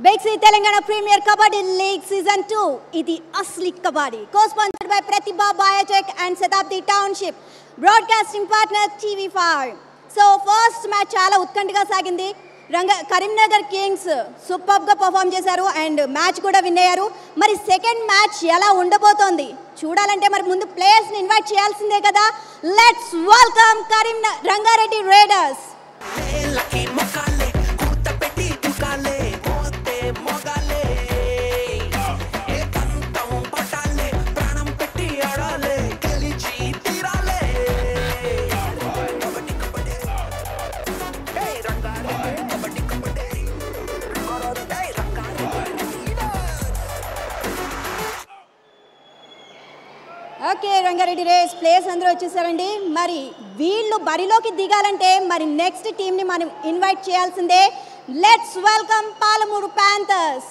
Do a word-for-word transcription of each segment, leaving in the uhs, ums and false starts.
Big C Telangana Premier Kabaddi League Season two. It is AsliKabaddi. Co-sponsored by Pratibha Biotech and Setapdi Township. Broadcasting partner T V five. So first match chala utkantiga sagindi. Karimnagar Kings superbga perform chesaru and match kuda win ayyaru. Mari second match ela undabotondi. Chudalante mari mundu players ni invite cheyalsinde kada. Let's welcome Karimnagar Rangareddy Raiders. Okay Rangareddy race players అందరూ వచ్చేసారండి. మరి వీళ్ళు బరిలోకి దిగాలంటే మరి next టీంని మనం invite చేయాల్సిందే. Let's welcome Palamuru Panthers.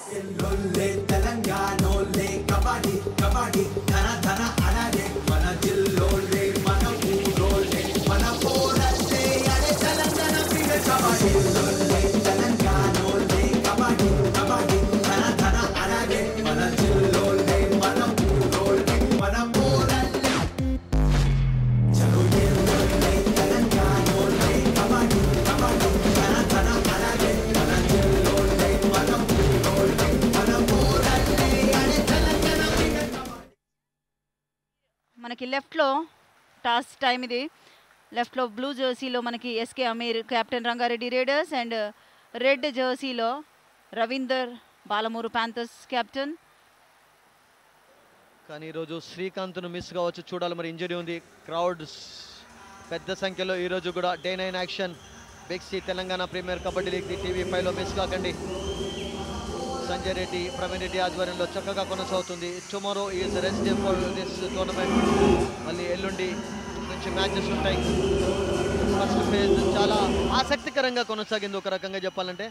మనకి లెఫ్ట్లో టాస్ టైం ఇది. లెఫ్ట్లో బ్లూ జెర్సీలో మనకి SK Aamir captain Rangareddy riders and red జెర్సీలో రవీందర్ పాలమూరు ప్యాంథర్స్ కెప్టెన్. కానీ ఈరోజు శ్రీకాంత్ను మిస్ కావచ్చు, చూడాలి. మరి ఇంజరీ ఉంది, క్రౌడ్స్ పెద్ద సంఖ్యలో ఈరోజు కూడా. Day nine action big C Telangana premier kabaddi league TV ఫైవ్లో మిస్ కాకండి. సంజయ్ రెడ్డి, ప్రవీణ్ రెడ్డి ఆధ్వర్యంలో చక్కగా కొనసాగుతుంది. Tomorrow is rest day for this tournament. మళ్ళీ ఎల్లుండి మంచి మ్యాచెస్ ఉంటాయి. ఫస్ట్ ఫేజ్ చాలా ఆసక్తికరంగా కొనసాగింది ఒక రకంగా చెప్పాలంటే.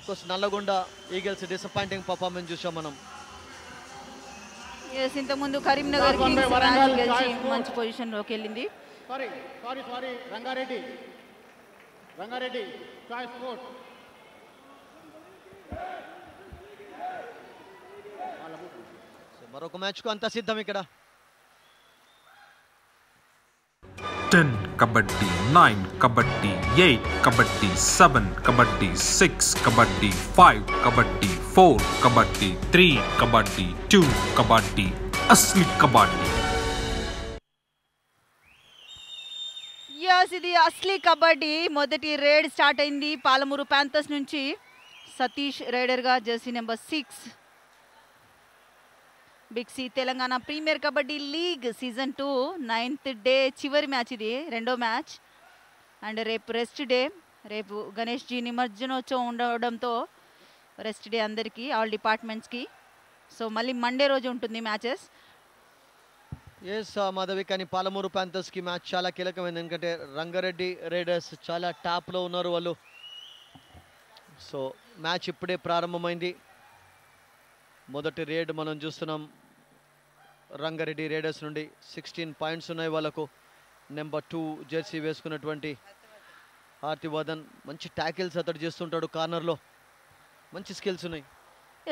Of course Nalgonda eagles disappointing performance చూసాం మనం. ఇంతకుముందు కరీంనగర్ మంచి పొజిషన్లోకి వెళ్ళింది. మరొక మ్యాచ్ కు అంత సిద్ధం ఇక్కడ. Ten kabaddi, nine kabaddi, eight kabaddi, seven kabaddi, six kabaddi, five kabaddi, four kabaddi, three kabaddi, two kabaddi, అస్లి కబడ్డీ. యస్, ఇది అస్లి కబడ్డీ. మొదటి రైడ్ స్టార్ట్ అయింది పాలమూరు ప్యాంథర్స్ నుంచి. సతీష్ రైడర్ గా jersey number six. Big C Telangana premier kabaddi league season two ninth day చివరి మ్యాచ్ ఇది, రెండో మ్యాచ్. అండ్ రేపు రెస్ట్ డే. రేపు గణేష్జీ నిమజ్జనోత్సవం ఉండడంతో రెస్ట్ డే అందరికీ, ఆల్ డిపార్ట్మెంట్స్కి. సో మళ్ళీ మండే రోజు ఉంటుంది మ్యాచెస్. ఎస్ మాధవి, కానీ పాలమూరు ప్యాంథర్స్కి మ్యాచ్ చాలా కీలకమైంది. ఎందుకంటే రంగారెడ్డి రైడర్స్ చాలా టాప్లో ఉన్నారు వాళ్ళు. సో మ్యాచ్ ఇప్పుడే ప్రారంభమైంది. మొదటి రేడ్ మనం చూస్తున్నాం రంగారెడ్డి రైడర్స్ నుండి. సిక్స్టీన్ పాయింట్స్ ఉన్నాయి వాళ్ళకు. నెంబర్ టూ జెర్సీ వేసుకున్నటువంటి హార్తివర్ధన్ మంచి ట్యాకిల్స్ అతడు చేస్తుంటాడు. కార్నర్లో మంచి స్కిల్స్ ఉన్నాయి.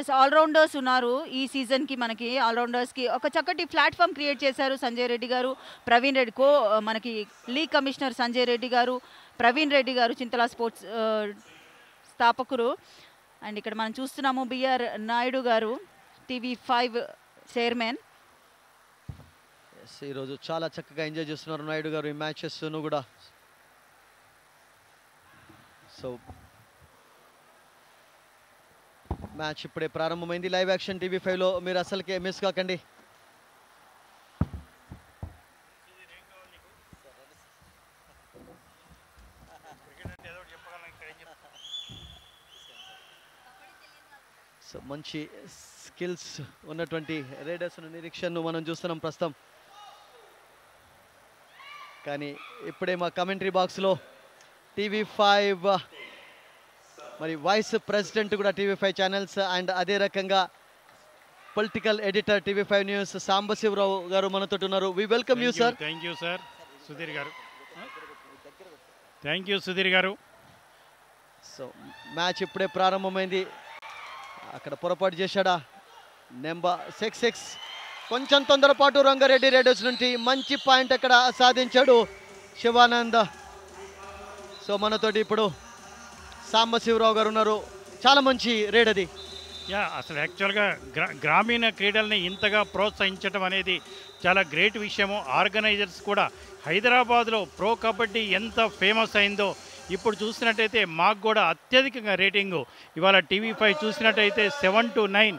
ఎస్, ఆల్రౌండర్స్ ఉన్నారు ఈ సీజన్కి. మనకి ఆల్రౌండర్స్కి ఒక చక్కటి ప్లాట్ఫామ్ క్రియేట్ చేశారు సంజయ్ రెడ్డి గారు, ప్రవీణ్ రెడ్డి కో మనకి లీగ్ కమిషనర్ సంజయ్ రెడ్డి గారు, ప్రవీణ్ రెడ్డి గారు చింతల స్పోర్ట్స్ స్థాపకులు. అండ్ ఇక్కడ మనం చూస్తున్నాము బి ఆర్ నాయుడు గారు, టీవీ ఫైవ్ చైర్మన్. ఈరోజు చాలా చక్కగా ఎంజాయ్ చేస్తున్నారు నాయుడు గారు ఈ మ్యాచెస్ను కూడా. సో మ్యాచ్ ఇప్పుడే ప్రారంభమైంది. లైవ్ యాక్షన్ టీవీ ఫైవ్లో మీరు అసలుకే మిస్ కాకండి. మంచి స్కిల్స్ ఉన్నటువంటి రైడర్స్ నిరీక్షణను మనం చూస్తున్నాం ప్రస్తుతం. కానీ ఇప్పుడే మా కమెంటరీ బాక్స్లో టీవీ ఫైవ్ మరి వైస్ ప్రెసిడెంట్ కూడా టీవీ ఫైవ్ ఛానల్స్ అండ్ అదే రకంగా political editor TV five news Sambasivarao గారు మనతో ఉన్నారు. We welcome you sir. Thank you sir Sudheer గారు. థ్యాంక్ యూ సుధీర్ గారు. సో మ్యాచ్ ఇప్పుడే ప్రారంభమైంది. అక్కడ పొరపాటు చేశాడా నెంబర్ సిక్స్ సిక్స్ కొంచెం తొందరపాటు రంగారెడ్డి రైడర్స్ నుండి మంచి పాయింట్ అక్కడ సాధించాడు శివానంద్. సో మనతోటి ఇప్పుడు సాంబశివరావు గారు ఉన్నారు, చాలా మంచి రైడ్ అది. యా అసలు యాక్చువల్గా గ్రా గ్రామీణ క్రీడల్ని ఇంతగా ప్రోత్సహించడం అనేది చాలా గ్రేట్ విషయము. ఆర్గనైజర్స్ కూడా హైదరాబాద్లో ప్రో కబడ్డీ ఎంత ఫేమస్ అయిందో ఇప్పుడు చూసినట్టయితే మాకు కూడా అత్యధికంగా రేటింగు ఇవాళ టీవీ ఫైవ్ చూసినట్టయితే సెవెన్ టు నైన్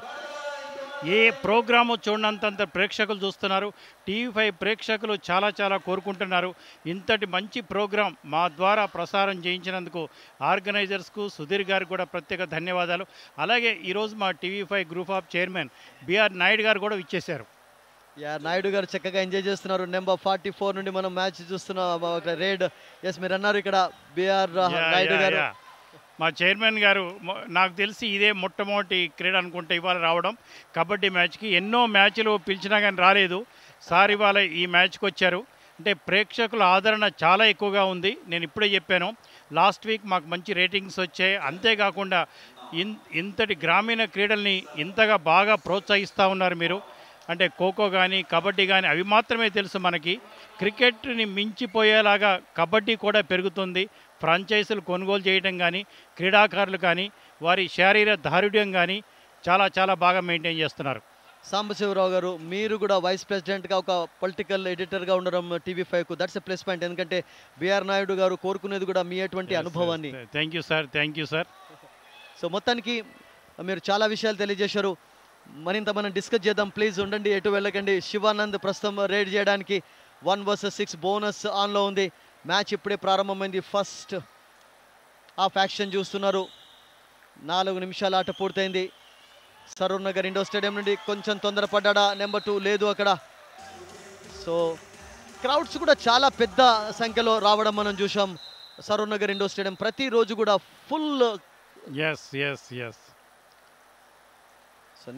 ఏ ప్రోగ్రాము చూడనంతంత ప్రేక్షకులు చూస్తున్నారు. టీవీ ఫైవ్ ప్రేక్షకులు చాలా చాలా కోరుకుంటున్నారు. ఇంతటి మంచి ప్రోగ్రాం మా ద్వారా ప్రసారం చేయించినందుకు ఆర్గనైజర్స్కు సుధీర్ గారికి కూడా ప్రత్యేక ధన్యవాదాలు. అలాగే ఈరోజు మా TV five group of chairman B R Naidu గారు కూడా విచ్చేశారు. యా నాయుడు గారు చక్కగా ఎంజాయ్ చేస్తున్నారు. నెంబర్ ఫార్టీ ఫోర్ నుండి మనం మ్యాచ్ చూస్తున్నాం రేడ్. ఎస్ మీరు అన్నారు ఇక్కడ బి ఆర్ నాయుడు గారు మా చైర్మన్ గారు. నాకు తెలిసి ఇదే మొట్టమొదటి క్రీడ అనుకుంటే ఇవాళ రావడం కబడ్డీ మ్యాచ్కి. ఎన్నో మ్యాచ్లు పిలిచినా కానీ రాలేదు సార్, ఇవాళ ఈ మ్యాచ్కి వచ్చారు. అంటే ప్రేక్షకుల ఆదరణ చాలా ఎక్కువగా ఉంది. నేను ఇప్పుడే చెప్పాను లాస్ట్ వీక్ మాకు మంచి రేటింగ్స్ వచ్చాయి. అంతేకాకుండా ఇన్ ఇంతటి గ్రామీణ క్రీడల్ని ఇంతగా బాగా ప్రోత్సహిస్తూ ఉన్నారు మీరు. అంటే ఖోఖో కానీ కబడ్డీ కానీ అవి మాత్రమే తెలుసు మనకి. క్రికెట్ని మించిపోయేలాగా కబడ్డీ కూడా పెరుగుతుంది. ఫ్రాంచైజీలు కొనుగోలు చేయడం కానీ క్రీడాకారులు కానీ వారి శారీర దారుఢ్యం కానీ చాలా చాలా బాగా మెయింటైన్ చేస్తున్నారు. సాంబశివరావు గారు మీరు కూడా వైస్ ప్రెసిడెంట్గా ఒక పొలిటికల్ ఎడిటర్గా ఉండడం టీవీ ఫైవ్కు దట్స్ ఎ ప్లస్ పాయింట్. ఎందుకంటే బిఆర్ నాయుడు గారు కోరుకునేది కూడా మీ అటువంటి అనుభవాన్ని. Thank you sir, thank you sir. So మొత్తానికి మీరు చాలా విషయాలు తెలియజేశారు. మరింత మనం డిస్కస్ చేద్దాం, ప్లీజ్ ఉండండి, ఎటు వెళ్ళకండి. శివానంద్ ప్రస్తుతం రైడ్ చేయడానికి వన్ వర్సెస్ సిక్స్ బోనస్ ఆన్లో ఉంది. మ్యాచ్ ఇప్పుడే ప్రారంభమైంది. ఫస్ట్ హాఫ్ యాక్షన్ చూస్తున్నారు. నాలుగు నిమిషాల ఆట పూర్తయింది. సరూర్ నగర్ ఇండోర్ స్టేడియం నుండి కొంచెం తొందరపడ్డా నెంబర్ టూ లేదు అక్కడ. సో క్రౌడ్స్ కూడా చాలా పెద్ద సంఖ్యలో రావడం మనం చూసాం. సరూర్ నగర్ ఇండోర్ స్టేడియం ప్రతిరోజు కూడా ఫుల్. ఎస్ ఎస్ ఎస్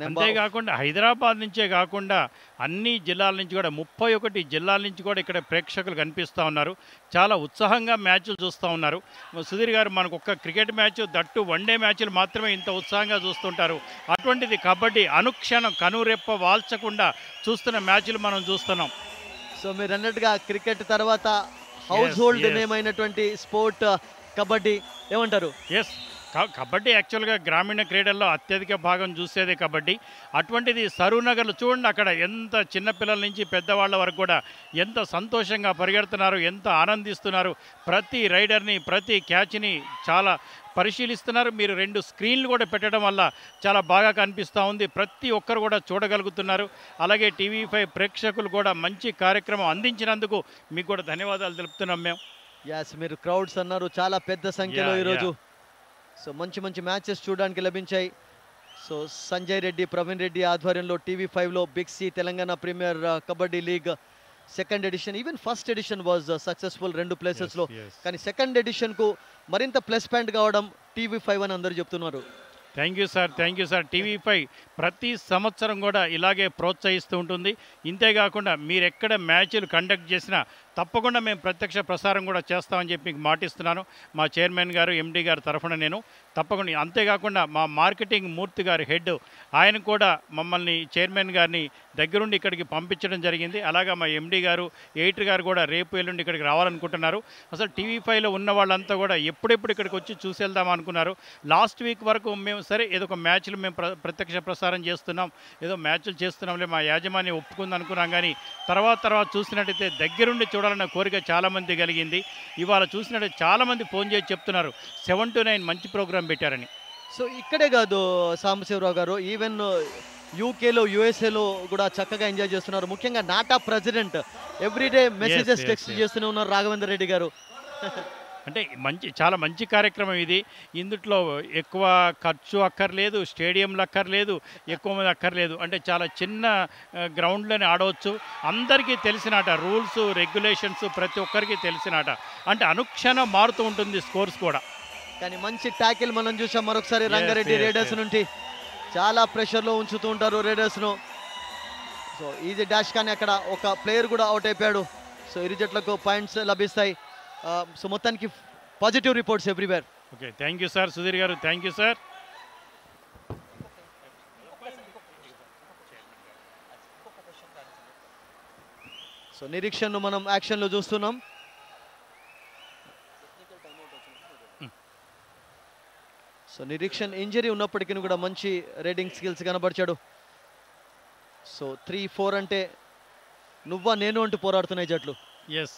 అంతేకాకుండా హైదరాబాద్ నుంచే కాకుండా అన్ని జిల్లాల నుంచి కూడా ముప్పై ఒకటి జిల్లాల నుంచి కూడా ఇక్కడ ప్రేక్షకులు కనిపిస్తూ ఉన్నారు. చాలా ఉత్సాహంగా మ్యాచ్లు చూస్తూ ఉన్నారు. సుధీర్ గారు మనకు ఒక్క క్రికెట్ మ్యాచ్ దట్టు వన్డే మ్యాచ్లు మాత్రమే ఇంత ఉత్సాహంగా చూస్తుంటారు. అటువంటిది కబడ్డీ అనుక్షణం కనురెప్ప వాల్చకుండా చూస్తున్న మ్యాచ్లు మనం చూస్తున్నాం. సో మీరు అన్నట్టుగా క్రికెట్ తర్వాత హౌస్ హోల్డ్ నేమ్ అయినటువంటి స్పోర్ట్ కబడ్డీ ఏమంటారు? ఎస్ కబడ్డీ యాక్చువల్గా గ్రామీణ క్రీడల్లో అత్యధిక భాగం చూసేదే కబడ్డీ. అటువంటిది సరూర్ నగర్లో చూడండి, అక్కడ ఎంత చిన్నపిల్లల నుంచి పెద్దవాళ్ళ వరకు కూడా ఎంత సంతోషంగా పరిగెడుతున్నారు, ఎంత ఆనందిస్తున్నారు. ప్రతి రైడర్ని ప్రతి క్యాచ్ని చాలా పరిశీలిస్తున్నారు. మీరు రెండు స్క్రీన్లు కూడా పెట్టడం వల్ల చాలా బాగా కనిపిస్తూ ఉంది. ప్రతి ఒక్కరు కూడా చూడగలుగుతున్నారు. అలాగే టీవీ ఫైవ్ ప్రేక్షకులు కూడా మంచి కార్యక్రమం అందించినందుకు మీకు కూడా ధన్యవాదాలు తెలుపుతున్నాం మేము. యాస్ మీరు క్రౌడ్స్ అన్నారు చాలా పెద్ద సంఖ్యలో ఈరోజు. సో మంచి మంచి మ్యాచెస్ చూడడానికి లభించాయి. సో సంజయ్ రెడ్డి, ప్రవీణ్ రెడ్డి ఆధ్వర్యంలో టీవీ ఫైవ్లో big C Telangana premier kabaddi league second edition, even first edition was successful రెండు ప్లేసెస్లో, కానీ సెకండ్ ఎడిషన్కు మరింత ప్లస్ పాయింట్ కావడం టీవీ ఫైవ్ అని అందరూ చెప్తున్నారు. Thank you sir, thank you sir. TV five ప్రతి సంవత్సరం కూడా ఇలాగే ప్రోత్సహిస్తూ ఉంటుంది. ఇంతేకాకుండా మీరు ఎక్కడ మ్యాచ్లు కండక్ట్ చేసినా తప్పకుండా మేము ప్రత్యక్ష ప్రసారం కూడా చేస్తామని చెప్పి మీకు మాటిస్తున్నాను మా చైర్మన్ గారు ఎండీ గారి తరఫున. నేను తప్పకుండా అంతేకాకుండా మా మార్కెటింగ్ మూర్తి గారు హెడ్, ఆయన కూడా మమ్మల్ని చైర్మన్ గారిని దగ్గరుండి ఇక్కడికి పంపించడం జరిగింది. అలాగే మా ఎండీ గారు ఎయిటర్ గారు కూడా రేపు ఎల్లుండి ఇక్కడికి రావాలనుకుంటున్నారు. అసలు టీవీ ఫైవ్లో ఉన్న వాళ్ళంతా కూడా ఎప్పుడెప్పుడు ఇక్కడికి వచ్చి చూసేద్దాం అనుకున్నారు. లాస్ట్ వీక్ వరకు మేము సరే ఏదో ఒక మ్యాచ్లు మేము ప్ర ప్రత్యక్ష ప్రసారం చేస్తున్నాం, ఏదో మ్యాచ్లు చేస్తున్నాంలే మా యాజమాన్యం ఒప్పుకుంది అనుకున్నాం. కానీ తర్వాత తర్వాత చూసినట్టయితే దగ్గరుండి చూడాలన్న కోరిక చాలామంది కలిగింది. ఇవాళ చూసినట్టు చాలామంది ఫోన్ చేసి చెప్తున్నారు సెవెన్ టు నైన్ మంచి ప్రోగ్రాం పెట్టారని. సో ఇక్కడే కాదు సాంబశివరావు గారు, ఈవెన్ యూకేలో యూఎస్ఏలో కూడా చక్కగా ఎంజాయ్ చేస్తున్నారు. ముఖ్యంగా NATA president everyday messages text చేస్తూనే ఉన్నారు రాఘవేందర్ రెడ్డి గారు. అంటే మంచి చాలా మంచి కార్యక్రమం ఇది. ఇందుట్లో ఎక్కువ ఖర్చు అక్కర్లేదు, స్టేడియంలు అక్కర్లేదు, ఎక్కువ మంది అక్కర్లేదు. అంటే చాలా చిన్న గ్రౌండ్లోనే ఆడవచ్చు. అందరికీ తెలిసినట రూల్స్ రెగ్యులేషన్స్ ప్రతి ఒక్కరికి తెలిసినట. అంటే అనుక్షణం మారుతూ ఉంటుంది స్కోర్స్ కూడా. కానీ మంచి ట్యాకిల్ మనం చూసాం మరొకసారి రంగారెడ్డి రైడర్స్ నుండి. చాలా ప్రెషర్లో ఉంచుతూ ఉంటారు రైడర్స్ను. సో ఈజీ డాష్ కానీ అక్కడ ఒక ప్లేయర్ కూడా అవుట్ అయిపోయాడు. సో ఇరు జట్లకు పాయింట్స్ లభిస్తాయి. సో మొత్తానికి positive reports everywhere. Okay thank you sir, Sudheer గారు థ్యాంక్ యూ సార్. సో నిరీక్షణను మనం యాక్షన్లో చూస్తున్నాం. సో నిరీక్షణ ఇంజరీ ఉన్నప్పటికీ కూడా మంచి రీడింగ్ స్కిల్స్ కనబరిచాడు. సో త్రీ ఫోర్ అంటే నువ్వా నేను అంటూ పోరాడుతున్నాయి జట్లు. ఎస్,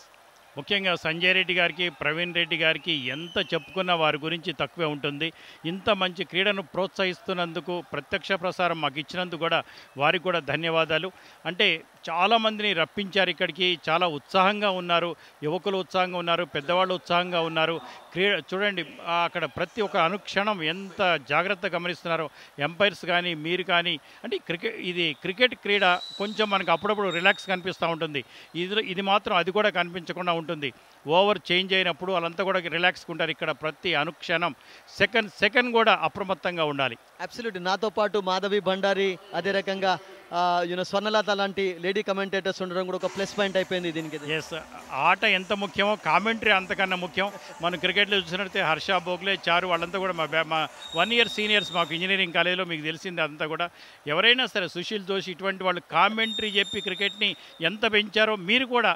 ముఖ్యంగా సంజయ్ రెడ్డి గారికి, ప్రవీణ్ రెడ్డి గారికి ఎంత చెప్పుకున్నా వారి గురించి తక్కువే ఉంటుంది. ఇంత మంచి క్రీడను ప్రోత్సహిస్తున్నందుకు, ప్రత్యక్ష ప్రసారం మాకు ఇచ్చినందుకు కూడా వారికి కూడా ధన్యవాదాలు. అంటే చాలామందిని రప్పించారు ఇక్కడికి, చాలా ఉత్సాహంగా ఉన్నారు, యువకులు ఉత్సాహంగా ఉన్నారు, పెద్దవాళ్ళు ఉత్సాహంగా ఉన్నారు. క్రీడ చూడండి, అక్కడ ప్రతి ఒక్క అనుక్షణం ఎంత జాగ్రత్త గమనిస్తున్నారో ఎంపైర్స్ కానీ మీరు కానీ. అంటే క్రికెట్, ఇది క్రికెట్ క్రీడ కొంచెం మనకు అప్పుడప్పుడు రిలాక్స్ కనిపిస్తూ ఉంటుంది, ఇది ఇది మాత్రం అది కూడా కనిపించకుండా ఉంటుంది. ఓవర్ చేంజ్ అయినప్పుడు వాళ్ళంతా కూడా రిలాక్స్గా ఉంటారు. ఇక్కడ ప్రతి అనుక్షణం సెకండ్ సెకండ్ కూడా అప్రమత్తంగా ఉండాలి. అబ్సల్యూట్. నాతో పాటు మాధవి భండారి, అదే రకంగా యూనో స్వర్ణలత లాంటి లేడీ కమెంటేటర్స్ ఉండడం కూడా ఒక ప్లస్ పాయింట్ అయిపోయింది దీనికి. ఎస్, ఆట ఎంత ముఖ్యమో కామెంటరీ అంతకన్నా ముఖ్యం. మనం క్రికెట్లో చూసినట్లయితే హర్ష బోగ్లే, చారు వాళ్ళంతా కూడా మా వన్ ఇయర్ సీనియర్స్ మాకు ఇంజనీరింగ్ కాలేజీలో, మీకు తెలిసింది అదంతా కూడా. ఎవరైనా సరే సుశీల్ జోషి ఇటువంటి వాళ్ళు కామెంటరీ చెప్పి క్రికెట్ని ఎంత పెంచారో మీరు కూడా,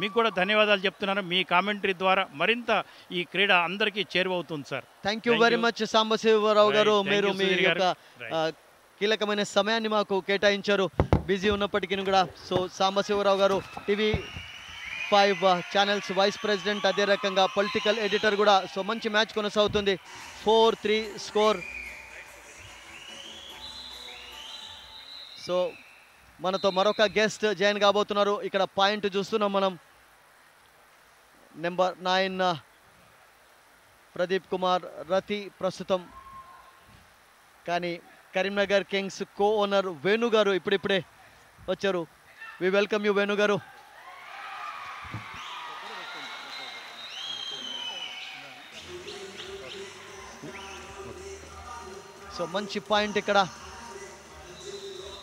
మీకు కూడా ధన్యవాదాలు చెప్తున్నాను. మీ కామెంటరీ ద్వారా మరింత ఈ క్రీడ అందరికీ చేరువవుతుంది sir. Thank you very much Sambasivarao గారు, మీరు మీ యొక్క కీలకమైన సమయాన్ని మాకు కేటాయించారు, బిజీ ఉన్నప్పటికీ కూడా. So Sambasivarao garu TV five channels vice president, అదే రకంగా పొలిటికల్ ఎడిటర్ కూడా. సో మంచి మ్యాచ్ కొనసాగుతుంది. Four three score. సో మనతో మరొక గెస్ట్ జాయిన్ కాబోతున్నారు. ఇక్కడ పాయింట్ చూస్తున్నాం మనం. నెంబర్ నైన్ ప్రదీప్ కుమార్ రతి ప్రస్తుతం, కానీ Karimnagar Kings co owner Venu గారు ఇప్పుడిప్పుడే వచ్చారు. వి వెల్కమ్ యూ వేణు గారు. సో మంచి పాయింట్ ఇక్కడ.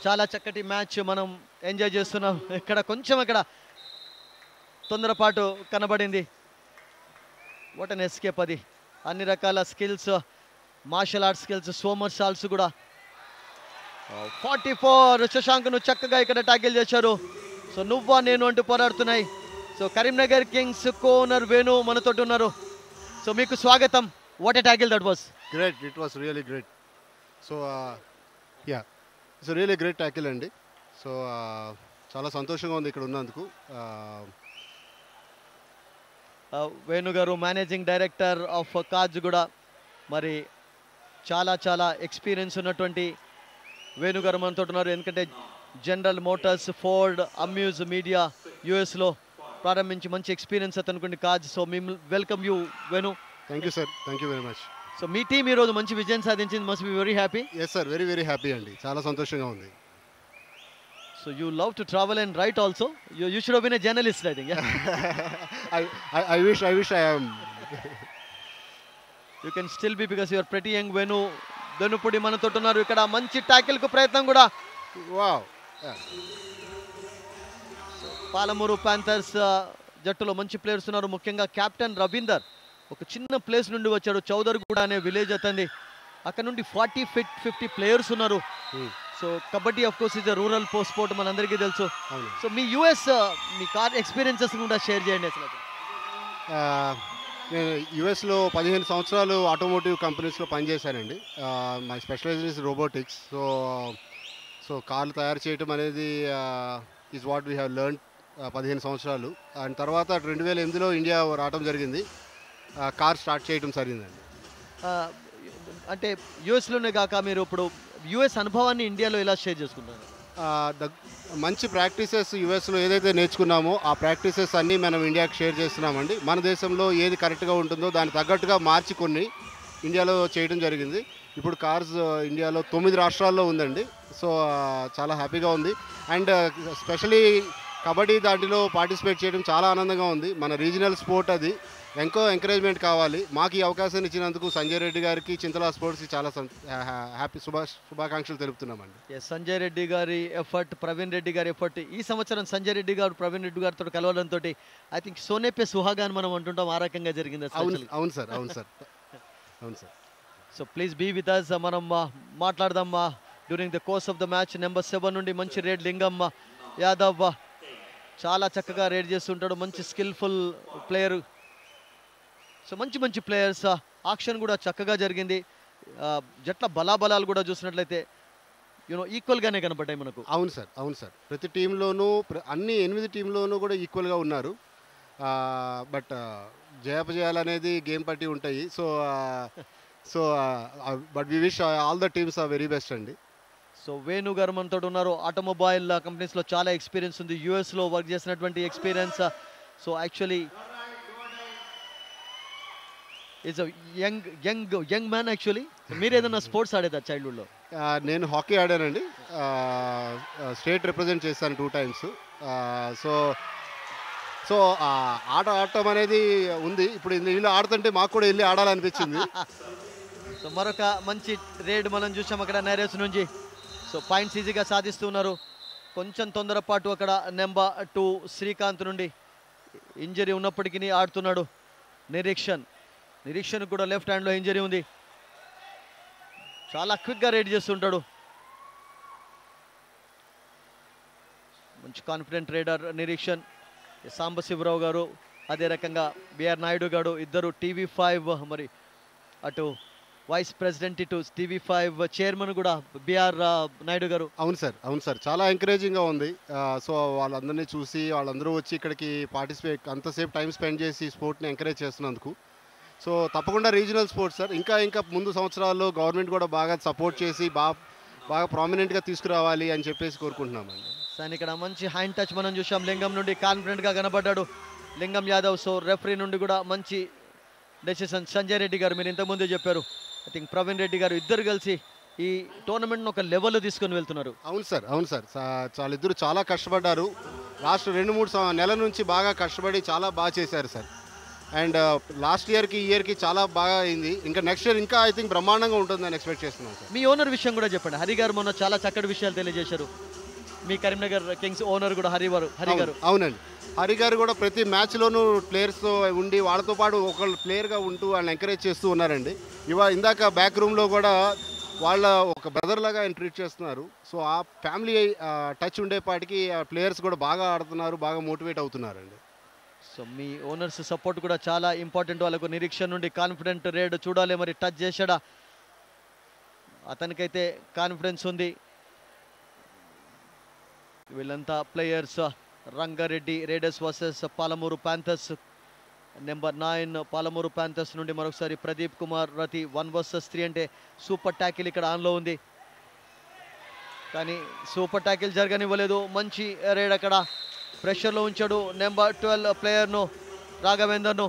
చాలా చక్కటి మ్యాచ్ మనం ఎంజాయ్ చేస్తున్నాం. ఇక్కడ కొంచెం ఇక్కడ తొందరపాటు కనబడింది. What an escape! అది అన్ని రకాల skills, martial arts skills, somersaults కూడా. ఫార్టీ ఫోర్ శశాంక్ను చక్కగా ఇక్కడ ట్యాకిల్ చేశారు. సో నువ్వా నేను అంటూ పోరాడుతున్నాయి. So Karimnagar Kings co owner Venu మనతో ఉన్నారు. సో మీకు స్వాగతం. What a tackle that was! Great, it was really great. So yeah, it's really great tackle అండి. సో చాలా సంతోషంగా ఉంది ఇక్కడ ఉన్నందుకు. వేణు గారు మేనేజింగ్ డైరెక్టర్ ఆఫ్ కాజ్ కూడా, మరి చాలా చాలా ఎక్స్పీరియన్స్ ఉన్నటువంటి వేణు గారు మనతో ఉన్నారు. ఎందుకంటే General Motors, Ford, amuse media యూఎస్లో ప్రారంభించి మంచి ఎక్స్పీరియన్స్ అతనుకోండి కాజ్. సో మేము welcome you Venu. Thank you sir, thank you very much. So మీ టీమ్ ఈరోజు మంచి విజయం సాధించింది. Must be very happy. Yes sir, very very happy అండి, చాలా సంతోషంగా ఉంది. So you love to travel and write also. You you should have been a journalist I think. I wish I wish I yam. You can still be because you are pretty young Venu. వెనుపుడి మనతో ఉన్నారు. ఇక్కడ మంచి tackle కు ప్రయత్నం కూడా. Wow! Palamuru Panthers జట్టులో మంచి ప్లేయర్స్ ఉన్నారు. ముఖ్యంగా కెప్టెన్ రవీందర్ ఒక చిన్న ప్లేస్ నుండి వచ్చాడు. చౌదరిగూడ అనే విలేజ్ అతంది. అక్కడ నుండి ఫార్టీ ఫిట్ ఫిఫ్టీ ప్లేయర్స్ ఉన్నారు. So kabaddi of course is rural post sport, మనందరికీ తెలుసు. సో మీ యూఎస్ మీ కార్ ఎక్స్పీరియన్సెస్ కూడా షేర్ చేయండి. అసలు నేను యూఎస్లో పదిహేను సంవత్సరాలు ఆటోమోటివ్ కంపెనీస్లో పనిచేశానండి. My specialization is robotics. So so కార్లు తయారు చేయడం అనేది is what we have learn పదిహేను సంవత్సరాలు. అండ్ తర్వాత రెండు వేల ఎనిమిదిలో ఇండియా రావడం జరిగింది, కార్ స్టార్ట్ చేయడం సరిగిందండి. అంటే యూఎస్లోనే కాక మీరు ఇప్పుడు యూఎస్ అనుభవాన్ని ఇండియాలో ఎలా షేర్ చేసుకున్నారు? మంచి ప్రాక్టీసెస్ యూఎస్లో ఏదైతే నేర్చుకున్నామో ఆ ప్రాక్టీసెస్ అన్నీ మనం ఇండియాకి షేర్ చేస్తున్నామండి. మన దేశంలో ఏది కరెక్ట్గా ఉంటుందో దానికి తగ్గట్టుగా మార్చి కొన్ని ఇండియాలో చేయడం జరిగింది. ఇప్పుడు కార్స్ ఇండియాలో తొమ్మిది రాష్ట్రాల్లో ఉందండి. సో చాలా హ్యాపీగా ఉంది. అండ్ స్పెషలీ కబడ్డీ దాంట్లో పార్టిసిపేట్ చేయడం చాలా ఆనందంగా ఉంది. మన రీజనల్ స్పోర్ట్ అది, ఎంకో ఎంకరేజ్మెంట్ కావాలి. మాకు ఈ అవకాశాన్ని ఇచ్చినందుకు సంజయ్ రెడ్డి గారికి, చింతల స్పోర్ట్స్కి చాలా హ్యాపీ శుభా శుభాకాంక్షలు తెలుపుతున్నామండి. సంజయ్ రెడ్డి గారి ఎఫర్ట్, ప్రవీణ్ రెడ్డి గారి ఎఫర్ట్. ఈ సంవత్సరం సంజయ్ రెడ్డి గారు ప్రవీణ్ రెడ్డి గారితో కలవడంతో ఐ థింక్ సోనే పే సుహాగా అని మనం అంటుంటాం, ఆ రకంగా జరిగింది. అవును సార్, అవును సార్, అవును sir. So please be with us. మనం మాట్లాడదామ్మా during the course of the match. Number seven నుండి మంచి రేడ్ లింగం యాదవ్. చాలా చక్కగా రేడ్ చేస్తుంటాడు, మంచి స్కిల్ఫుల్ ప్లేయర్. సో మంచి మంచి ప్లేయర్స్, ఆక్షన్ కూడా చక్కగా జరిగింది. జట్ల బలాబలాలు కూడా చూసినట్లయితే యూనో ఈక్వల్గానే కనపడ్డాయి మనకు. అవును సార్, అవును సార్. ప్రతి టీంలోనూ అన్ని ఎనిమిది టీంలోనూ కూడా ఈక్వల్గా ఉన్నారు. బట్ జయాపజయాలు అనేది గేమ్ పట్టి ఉంటాయి. So so but we wish all the teams are very best అండి. సో వేణు గారు మనతో ఉన్నారు. ఆటోమొబైల్ కంపెనీస్లో చాలా ఎక్స్పీరియన్స్ ఉంది, యూఎస్లో వర్క్ చేసినటువంటి experience. So actually is young young young man. Actually మీరు ఏదైనా స్పోర్ట్స్ ఆడేదా చైల్డ్హుడ్లో? నేను హాకీ ఆడానండి, స్టేట్ రిప్రజెంట్ చేశాను టూ టైమ్స్. సో సో ఆట ఆడటం అనేది ఉంది. ఇప్పుడు వీళ్ళు ఆడుతుంటే మాకు కూడా వెళ్ళి ఆడాలనిపించింది. సో మరొక మంచి రేడ్ మనం చూసాం అక్కడ నైరేస్ నుంచి. సో పాయింట్స్ ఈజీగా సాధిస్తున్నారు. కొంచెం తొందరపాటు అక్కడ నెంబర్ టూ శ్రీకాంత్ నుండి, ఇంజరీ ఉన్నప్పటికీ ఆడుతున్నాడు. నిరీక్షన్ నిరీక్షన్ కూడా లెఫ్ట్ హ్యాండ్లో ఇంజరీ ఉంది. చాలా క్విక్గా రైడ్ చేస్తుంటాడు, మంచి కాన్ఫిడెంట్ రైడర్ నిరీక్షన్. సాంబశివరావు గారు, అదే రకంగా బిఆర్ నాయుడు గారు, ఇద్దరు టీవీ ఫైవ్, మరి అటు వైస్ ప్రెసిడెంట్ ఇటు టీవీ ఫైవ్ చైర్మన్ కూడా బిఆర్ నాయుడు గారు. అవును సార్, అవును సార్. చాలా ఎంకరేజింగ్గా ఉంది. సో వాళ్ళందరినీ చూసి వాళ్ళందరూ వచ్చి ఇక్కడికి పార్టిసిపేట్ అంతసేపు టైం స్పెండ్ చేసి స్పోర్ట్ని ఎంకరేజ్ చేస్తున్నందుకు. సో తప్పకుండా రీజనల్ స్పోర్ట్స్ సార్, ఇంకా ఇంకా ముందు సంవత్సరాల్లో గవర్నమెంట్ కూడా బాగా సపోర్ట్ చేసి బాగా బాగా ప్రామినెంట్గా తీసుకురావాలి అని చెప్పేసి కోరుకుంటున్నామండి. సార్ ఇక్కడ మంచి హ్యాండ్ టచ్ మనం చూసాం. లింగం నుండి కాన్ఫిడెంట్గా కనబడ్డాడు లింగం యాదవ్. సో రెఫరీ నుండి కూడా మంచి డెసిషన్. సంజయ్ రెడ్డి గారు మీరు ఇంతకుముందే చెప్పారు, ఐ థింక్ ప్రవీణ్ రెడ్డి గారు ఇద్దరు కలిసి ఈ టోర్నమెంట్ను ఒక లెవెల్లో తీసుకొని వెళ్తున్నారు. అవును సార్, అవును సార్. చాలా ఇద్దరు చాలా కష్టపడ్డారు. లాస్ట్ రెండు మూడు నెలల నుంచి బాగా కష్టపడి చాలా బాగా చేశారు సార్. అండ్ లాస్ట్ ఇయర్కి ఈ ఇయర్కి చాలా బాగా అయింది. ఇంకా నెక్స్ట్ ఇయర్ ఇంకా ఐ థింక్ బ్రహ్మాండంగా ఉంటుందని ఎక్స్పెక్ట్ చేస్తున్నాం సార్. మీ ఓనర్ విషయం కూడా చెప్పండి. హరి గారు మొన్న చాలా చక్కటి విషయాలు తెలియజేశారు. మీ కరీంనగర్ కింగ్స్ ఓనర్ కూడా హరి వారు హరి గారు అవునండి, హరి గారు కూడా ప్రతి మ్యాచ్లోనూ ప్లేయర్స్తో ఉండి వాళ్ళతో పాటు ఒక ప్లేయర్గా ఉంటూ వాళ్ళని ఎంకరేజ్ చేస్తూ ఉన్నారండి. ఇవాళ ఇందాక బ్యాక్ రూమ్లో కూడా వాళ్ళ ఒక బ్రదర్ లాగా ఆయన ట్రీట్ చేస్తున్నారు. సో ఆ ఫ్యామిలీ టచ్ ఉండేపాటికి ఆ ప్లేయర్స్ కూడా బాగా ఆడుతున్నారు, బాగా మోటివేట్ అవుతున్నారండి. సో మీ ఓనర్స్ సపోర్ట్ కూడా చాలా ఇంపార్టెంట్ వాళ్ళకు. నిరీక్షణ నుండి కాన్ఫిడెంట్ రేడ్ చూడాలి, మరి టచ్ చేశాడా? అతనికైతే కాన్ఫిడెన్స్ ఉంది. వీళ్ళంతా players. Rangareddy raiders versus Palamuru Panthers. Number nine Palamuru Panthers నుండి మరొకసారి Pradeep Kumar Rathi. One versus three అంటే సూపర్ ట్యాకిల్ ఇక్కడ ఆన్లో ఉంది, కానీ సూపర్ ట్యాకిల్ జరగనివ్వలేదు. మంచి రేడ్ అక్కడ ప్రెషర్లో ఉంచాడు నెంబర్ ట్వెల్వ్ ప్లేయర్ను రాఘవేందర్ను.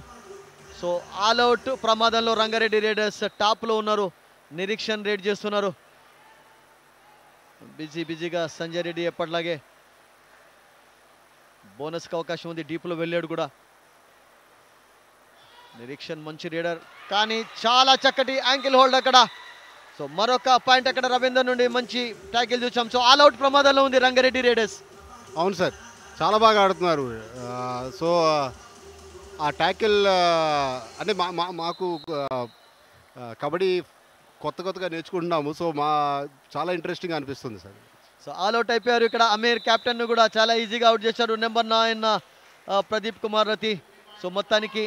సో ఆల్అవుట్ ప్రమాదంలో రంగారెడ్డి రేడర్స్ టాప్లో ఉన్నారు. నిరీక్షణ రేడ్ చేస్తున్నారు. బిజీ బిజీగా సంజయ్ రెడ్డి ఎప్పటిలాగే. బోనస్కి అవకాశం ఉంది, డీప్లో వెళ్ళాడు కూడా. నిరీక్షణ మంచి రేడర్, కానీ చాలా చక్కటి యాంకిల్ హోల్డ్ అక్కడ. సో మరొక పాయింట్ అక్కడ రవీందర్ నుండి మంచి ట్యాకిల్ చూసాం. సో ఆల్అవుట్ ప్రమాదంలో ఉంది రంగారెడ్డి రేడర్స్. అవును సార్, చాలా బాగా ఆడుతున్నారు. సో ఆ ట్యాకిల్ అంటే మా మాకు కబడ్డీ కొత్త కొత్తగా నేర్చుకుంటున్నాము. సో మా చాలా ఇంట్రెస్టింగ్ అనిపిస్తుంది సార్. సో ఆల్ అవుట్ అయిపోయారు ఇక్కడ. అమీర్ కెప్టెన్ను కూడా చాలా ఈజీగా అవుట్ చేశాడు number nine Pradeep Kumar Rathi. So మొత్తానికి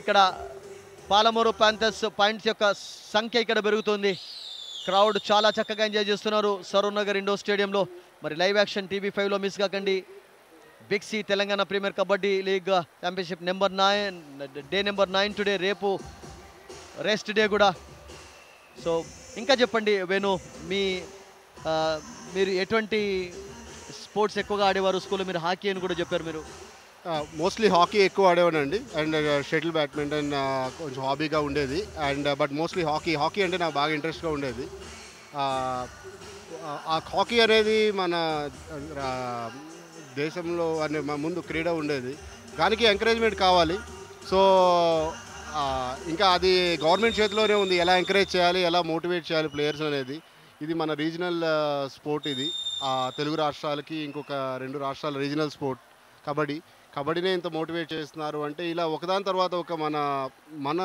ఇక్కడ పాలమూరు ప్యాంథర్స్ పాయింట్స్ యొక్క సంఖ్య ఇక్కడ పెరుగుతుంది. క్రౌడ్ చాలా చక్కగా ఎంజాయ్ చేస్తున్నారు సరూర్ నగర్ ఇండోర్ స్టేడియంలో. మరి లైవ్ యాక్షన్ టీవీ ఫైవ్లో మిస్ కాకండి. Big C Telangana premier kabaddi league championship number nine day number nine today. రేపు రెస్ట్ డే కూడా. సో ఇంకా చెప్పండి వేణు, మీ మీరు ఎటువంటి స్పోర్ట్స్ ఎక్కువగా ఆడేవారు స్కూల్లో? మీరు హాకీ అని కూడా చెప్పారు. మీరు మోస్ట్లీ హాకీ ఎక్కువ ఆడేవానండి, అండ్ షటిల్ బ్యాడ్మింటన్ కొంచెం హాబీగా ఉండేది. And but mostly hockey hockey అంటే నాకు బాగా ఇంట్రెస్ట్గా ఉండేది. ఆ హాకీ అనేది మన దేశంలో అనే ముందు క్రీడ ఉండేది, దానికి ఎంకరేజ్మెంట్ కావాలి. సో ఇంకా అది గవర్నమెంట్ చేతిలోనే ఉంది, ఎలా ఎంకరేజ్ చేయాలి, ఎలా మోటివేట్ చేయాలి ప్లేయర్స్ అనేది. ఇది మన రీజనల్ స్పోర్ట్. ఇది తెలుగు రాష్ట్రాలకి ఇంకొక రెండు రాష్ట్రాల రీజనల్ స్పోర్ట్ కబడ్డీ. కబడ్డీనే ఇంత మోటివేట్ చేస్తున్నారు అంటే ఇలా ఒకదాని తర్వాత ఒక మన మన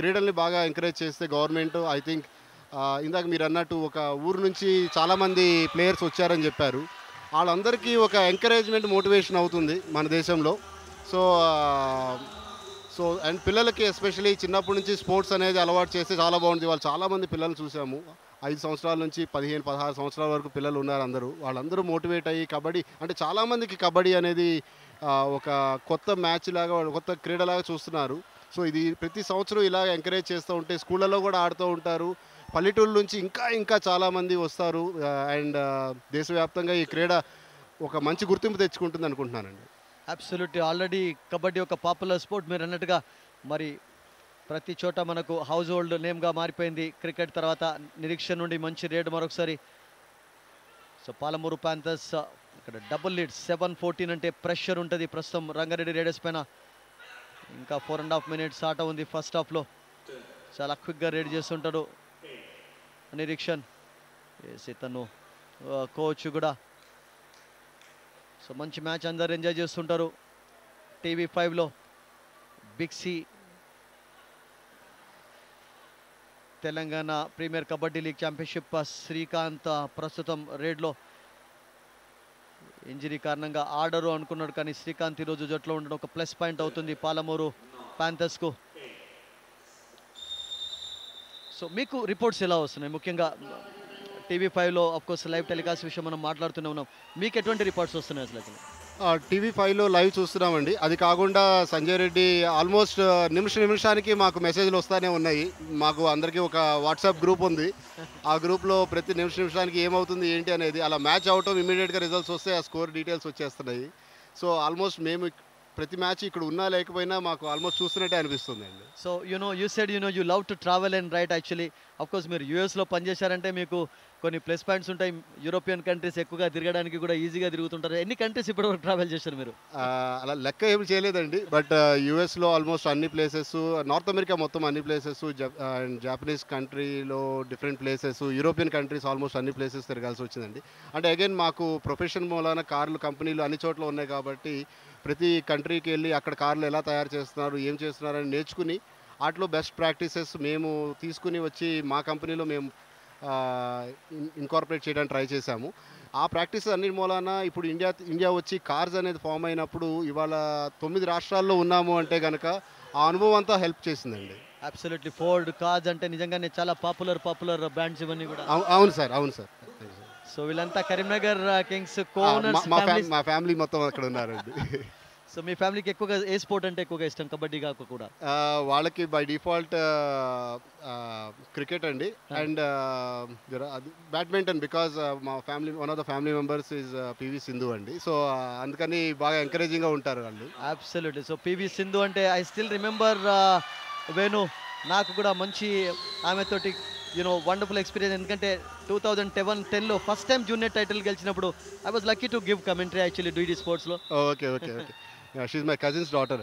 క్రీడల్ని బాగా ఎంకరేజ్ చేస్తే గవర్నమెంట్ ఐ థింక్ ఇందాక మీరు అన్నట్టు ఒక ఊరు నుంచి చాలామంది ప్లేయర్స్ వచ్చారని చెప్పారు. వాళ్ళందరికీ ఒక ఎంకరేజ్మెంట్ మోటివేషన్ అవుతుంది మన దేశంలో. సో సో అండ్ పిల్లలకి ఎస్పెషలీ చిన్నప్పటి నుంచి స్పోర్ట్స్ అనేది అలవాటు చేస్తే చాలా బాగుంటుంది. వాళ్ళు చాలామంది పిల్లలు చూసాము, ఐదు సంవత్సరాల నుంచి పదిహేను పదహారు సంవత్సరాల వరకు పిల్లలు ఉన్నారు అందరూ. వాళ్ళందరూ మోటివేట్ అయ్యి కబడ్డీ అంటే చాలామందికి కబడ్డీ అనేది ఒక కొత్త మ్యాచ్ లాగా కొత్త క్రీడలాగా చూస్తున్నారు. సో ఇది ప్రతి సంవత్సరం ఇలాగ ఎంకరేజ్ చేస్తూ ఉంటే స్కూళ్ళలో కూడా ఆడుతూ ఉంటారు. పల్లెటూరు నుంచి ఇంకా ఇంకా చాలామంది వస్తారు అండ్ దేశవ్యాప్తంగా ఈ క్రీడ ఒక మంచి గుర్తింపు తెచ్చుకుంటుంది అనుకుంటున్నానండి. అబ్సల్యూట్లీ, ఆల్రెడీ కబడ్డీ ఒక పాపులర్ స్పోర్ట్ మీరు అన్నట్టుగా. మరి ప్రతి చోట మనకు హౌస్ హోల్డ్ నేమ్గా మారిపోయింది క్రికెట్ తర్వాత. నిరీక్ష నుండి మంచి రేటు మరొకసారి. సో పాలమూరు ప్యాంథర్స్ ఇక్కడ డబుల్ లీడ్ సెవెన్ ఫోర్టీన్ అంటే ప్రెషర్ ఉంటుంది ప్రస్తుతం రంగారెడ్డి రైడర్స్ పైన. ఇంకా ఫోర్ అండ్ హాఫ్ మినిట్స్ ఆట ఉంది ఫస్ట్ హాఫ్లో. చాలా క్విక్గా రేడ్ చేస్తుంటాడు నిరీక్షన్ వేసి తను కోచ్ కూడా. సో మంచి మ్యాచ్ అందరు ఎంజాయ్ చేస్తుంటారు. టీవీ ఫైవ్లో big C Telangana premier kabaddi league championship Srikanth ప్రస్తుతం రేడ్లో. ఇంజరీ కారణంగా ఆడరు అనుకున్నాడు కానీ శ్రీకాంత్ ఈరోజు జట్లో ఉండడం ఒక ప్లస్ పాయింట్ అవుతుంది పాలమూరు ప్యాంథర్స్కు. సో మీకు రిపోర్ట్స్ ఎలా వస్తున్నాయి ముఖ్యంగా టీవీ ఫైవ్లో? అఫ్కోర్స్ లైవ్ టెలికాస్ట్ విషయం మనం మాట్లాడుతూనే ఉన్నాం, మీకు ఎటువంటి రిపోర్ట్స్ వస్తున్నాయి అసలు? టీవీ ఫైవ్లో లైవ్ చూస్తున్నామండి. అది కాకుండా సంజయ్ రెడ్డి ఆల్మోస్ట్ నిమిష నిమిషానికి మాకు మెసేజ్లు వస్తూనే ఉన్నాయి. మాకు అందరికీ ఒక వాట్సాప్ గ్రూప్ ఉంది, ఆ గ్రూప్లో ప్రతి నిమిష నిమిషానికి ఏమవుతుంది ఏంటి అనేది. అలా మ్యాచ్ అవటం ఇమీడియట్గా రిజల్ట్స్ వస్తే ఆ స్కోర్ డీటెయిల్స్ వచ్చేస్తున్నాయి. సో ఆల్మోస్ట్ మేము ప్రతి మ్యాచ్ ఇక్కడ ఉన్నా లేకపోయినా మాకు ఆల్మోస్ట్ చూస్తున్నట్టే అనిపిస్తుంది అండి. So you know you said you know you love to travel and right actually. Of course మీరు యూఎస్లో పనిచేశారంటే మీకు కొన్ని ప్లస్ పాయింట్స్ ఉంటాయి. యూరోపియన్ కంట్రీస్ ఎక్కువగా తిరగడానికి కూడా ఈజీగా తిరుగుతుంటారు. ఎన్ని కంట్రీస్ ఇప్పటివరకు ట్రావెల్ చేశారు మీరు? అలా లెక్క ఏమి చేయలేదండి, బట్ యూఎస్లో ఆల్మోస్ట్ అన్ని ప్లేసెస్, నార్త్ అమెరికా మొత్తం అన్ని ప్లేసెస్, అండ్ జపనీస్ కంట్రీలో different places, European countries almost అన్ని ప్లేసెస్ తిరగాల్సి వచ్చిందండి. అంటే అగైన్ మాకు ప్రొఫెషన్ మూలాన కార్లు కంపెనీలు అన్ని చోట్ల ఉన్నాయి కాబట్టి ప్రతి కంట్రీకి వెళ్ళి అక్కడ కార్లు ఎలా తయారు చేస్తున్నారు ఏం చేస్తున్నారు అని నేర్చుకుని వాటిలో బెస్ట్ ప్రాక్టీసెస్ మేము తీసుకుని వచ్చి మా కంపెనీలో మేము ఇన్కార్పొరేట్ చేయడానికి ట్రై చేశాము. ఆ ప్రాక్టీసెస్ అన్ని మూలాన ఇప్పుడు ఇండియా ఇండియా వచ్చి కార్స్ అనేది ఫామ్ అయినప్పుడు ఇవాళ తొమ్మిది రాష్ట్రాల్లో ఉన్నాము అంటే కనుక ఆ అనుభవం అంతా హెల్ప్ చేసిందండి. అబ్సల్యూట్లీ, ఫోర్డ్ కార్స్ అంటే నిజంగానే చాలా పాపులర్ పాపులర్ బ్రాండ్స్ ఇవన్నీ కూడా. అవును సార్, అవును సార్. సో వీళ్ళంతా కరీంనగర్ కింగ్స్ కోనర్స్ ఫ్యామిలీ, మా ఫ్యామిలీ మొత్తం అక్కడ ఉన్నారండి. సో మీ ఫ్యామిలీకి ఎక్కువగా ఏ స్పోర్ట్ అంటే ఎక్కువగా ఇష్టం? కబడ్డీ కాక కూడా వాళ్ళకి బై డిఫాల్ట్ క్రికెట్ అండి అండ్ బ్యాడ్మింటన్. బికాజ్ మా family one of the family members is PV Sindhu అండి. సో అందుకని బాగా ఎంకరేజింగ్గా ఉంటారు వాళ్ళు. అబ్సల్యూట్లీ. సో పీవీ సింధు అంటే ఐ స్టిల్ రిమెంబర్ వేణు, నాకు కూడా మంచి ఆమెతోటి యూనో వండర్ఫుల్ ఎక్స్పీరియన్స్. ఎందుకంటే టూ థౌజండ్ టెవెన్ టెన్లో ఫస్ట్ టైం జూనియర్ టైటిల్ గెలిచినప్పుడు I was lucky to give commentary actually DD స్పోర్ట్స్లో. Okay okay okay. Yeah, she is my cousin's daughter.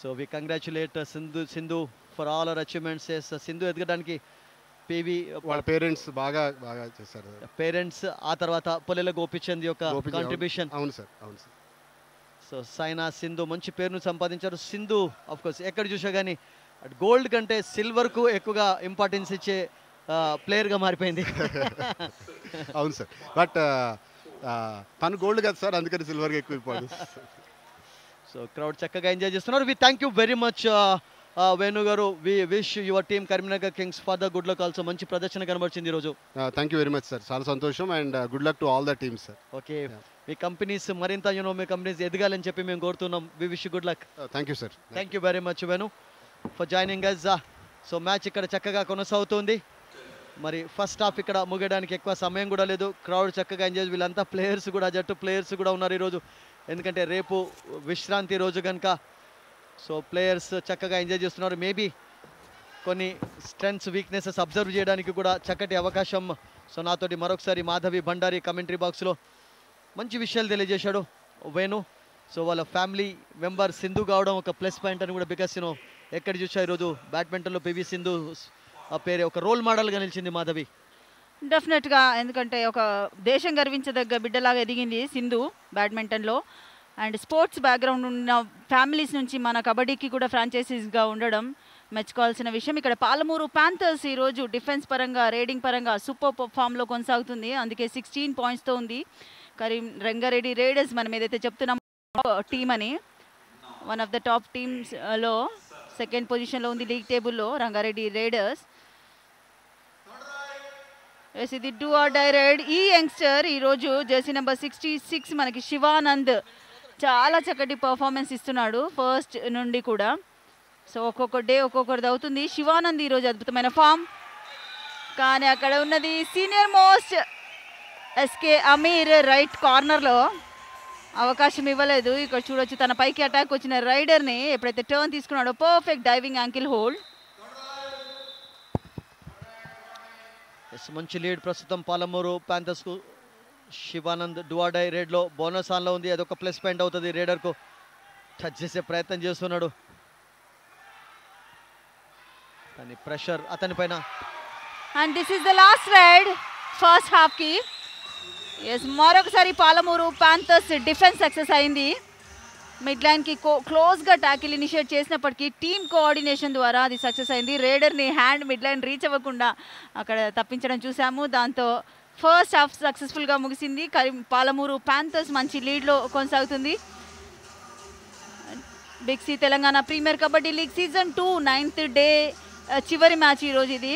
So we congratulate uh, Sindhu Sindhu for all her achievements. Yes, uh, Sindhu edgadaniki P V వాళ్ళ parents బాగా బాగా చేశారు. Parents ఆ తర్వాత పొల్లెల గోపిచంద్ యొక్క contribution. అవును sir, అవును సార్. సో సైనా సింధు మంచి పేరును సంపాదించారు. సింధు ఆఫ్ కోర్స్ ఎక్కడ చూసా కానీ గోల్డ్ కంటే సిల్వర్కు ఎక్కువగా ఇంపార్టెన్స్ ఇచ్చే ప్లేయర్గా మారిపోయింది. అవును సార్, బట్ తను గోల్డ్ కదా సార్, అందుకని సిల్వర్గా ఎక్కువ ఇంపార్టెన్స్. సో క్రౌడ్ చక్కగా ఎంజాయ్ చేస్తున్నారు. We thank you very much Venu గారు. We wish your team Karimnagar Kings for the good luck also. మంచి ప్రదర్శన కనబడుతుంది ఈరోజు. Thank you very much sir, చాలా సంతోషం and good luck to all the teams sir. Okay, మీ కంపెనీస్ మరింత యూనో మీ కంపెనీస్ ఎదగాలని చెప్పి మేము కోరుతున్నాం. We wish good luck. Thank you sir. Thank you very much Venu for joining us. So match ఇక్కడ చక్కగా కొనసాగుతుంది. మరి ఫస్ట్ హాఫ్ ఇక్కడ ముగియడానికి ఎక్కువ సమయం కూడా లేదు. క్రౌడ్ చక్కగా ఎంజాయ్. వీళ్ళంతా ప్లేయర్స్ కూడా, జట్టు ప్లేయర్స్ కూడా ఉన్నారు ఈరోజు. ఎందుకంటే రేపు విశ్రాంతి రోజు కనుక. సో ప్లేయర్స్ చక్కగా ఎంజాయ్ చేస్తున్నారు. మేబీ కొన్ని స్ట్రెంగ్స్ వీక్నెసెస్ అబ్జర్వ్ చేయడానికి కూడా చక్కటి అవకాశం. సో నాతోటి మరొకసారి మాధవి భండారి కమెంటరీ బాక్స్లో మంచి విషయాలు తెలియజేశాడు వేణు. సో వాళ్ళ ఫ్యామిలీ మెంబర్ సింధు కావడం ఒక ప్లస్ పాయింట్ అని కూడా. బికాస్ నేను ఎక్కడ చూసా ఈరోజు బ్యాడ్మింటన్లో పీవీ సింధు ఆ పేరే ఒక రోల్ మోడల్గా నిలిచింది మాధవి. డెఫినెట్గా, ఎందుకంటే ఒక దేశం గర్వించదగ్గ బిడ్డలాగా ఎదిగింది సింధు బ్యాడ్మింటన్లో. అండ్ స్పోర్ట్స్ బ్యాక్గ్రౌండ్ ఉన్న ఫ్యామిలీస్ నుంచి మన కబడ్డీకి కూడా ఫ్రాంచైజీస్గా ఉండడం మెచ్చుకోవాల్సిన విషయం. ఇక్కడ పాలమూరు ప్యాంథర్స్ ఈరోజు డిఫెన్స్ పరంగా రేడింగ్ పరంగా సూపర్ ఫామ్లో కొనసాగుతుంది. అందుకే సిక్స్టీన్ పాయింట్స్తో ఉంది. కరీం రంగారెడ్డి రైడర్స్ మనం ఏదైతే చెప్తున్నామో టీమ్ అని, వన్ ఆఫ్ ద టాప్ టీమ్స్లో సెకండ్ పొజిషన్లో ఉంది లీగ్ టేబుల్లో రంగారెడ్డి రైడర్స్. ఎస్, ఇది డూ ఆర్ డై రైడ్. ఈ యంగ్స్టర్ ఈరోజు జెర్సీ నెంబర్ సిక్స్టీ సిక్స్ మనకి శివానంద్ చాలా చక్కటి పర్ఫార్మెన్స్ ఇస్తున్నాడు ఫస్ట్ నుండి కూడా. సో ఒక్కొక్క డే ఒక్కొక్కరిది అవుతుంది. శివానంద్ ఈరోజు అద్భుతమైన ఫామ్, కానీ అక్కడ ఉన్నది senior most SK Ameer right కార్నర్లో అవకాశం ఇవ్వలేదు. ఇక్కడ చూడొచ్చు తన పైకి అటాక్ వచ్చిన రైడర్ని ఎప్పుడైతే టర్న్ తీసుకున్నాడో పర్ఫెక్ట్ డైవింగ్ యాంకిల్ హోల్డ్. మంచి లీడ్ ప్రస్తుతం పాలమూరు ప్యాంథర్స్కు. శివానంద్ డువాడై రేడ్లో బోనస్ ఆన్లో ఉంది, అదొక ప్లస్ పాయింట్ అవుతుంది. రేడర్కు టచ్ చేసే ప్రయత్నం చేస్తున్నాడు, కానీ ప్రెషర్ అతని పైన. And this is the last raid first హాఫ్కి. ఎస్, మరొకసారి పాలమూరు ప్యాంథర్స్ డిఫెన్స్ సక్సెస్ అయింది. మిడ్ లైన్కి క్లోజ్గా ట్యాకిల్ ఇనిషియేట్ చేసినప్పటికీ టీమ్ కోఆర్డినేషన్ ద్వారా అది సక్సెస్ అయింది. రేడర్ని హ్యాండ్ మిడ్ లైన్ రీచ్ అవ్వకుండా అక్కడ తప్పించడం చూసాము. దాంతో ఫస్ట్ హాఫ్ సక్సెస్ఫుల్గా ముగిసింది. కరీం పాలమూరు ప్యాంథర్స్ మంచి లీడ్లో కొనసాగుతుంది. Big C Telangana premier kabaddi league season two ninth day చివరి మ్యాచ్ ఈరోజు ఇది.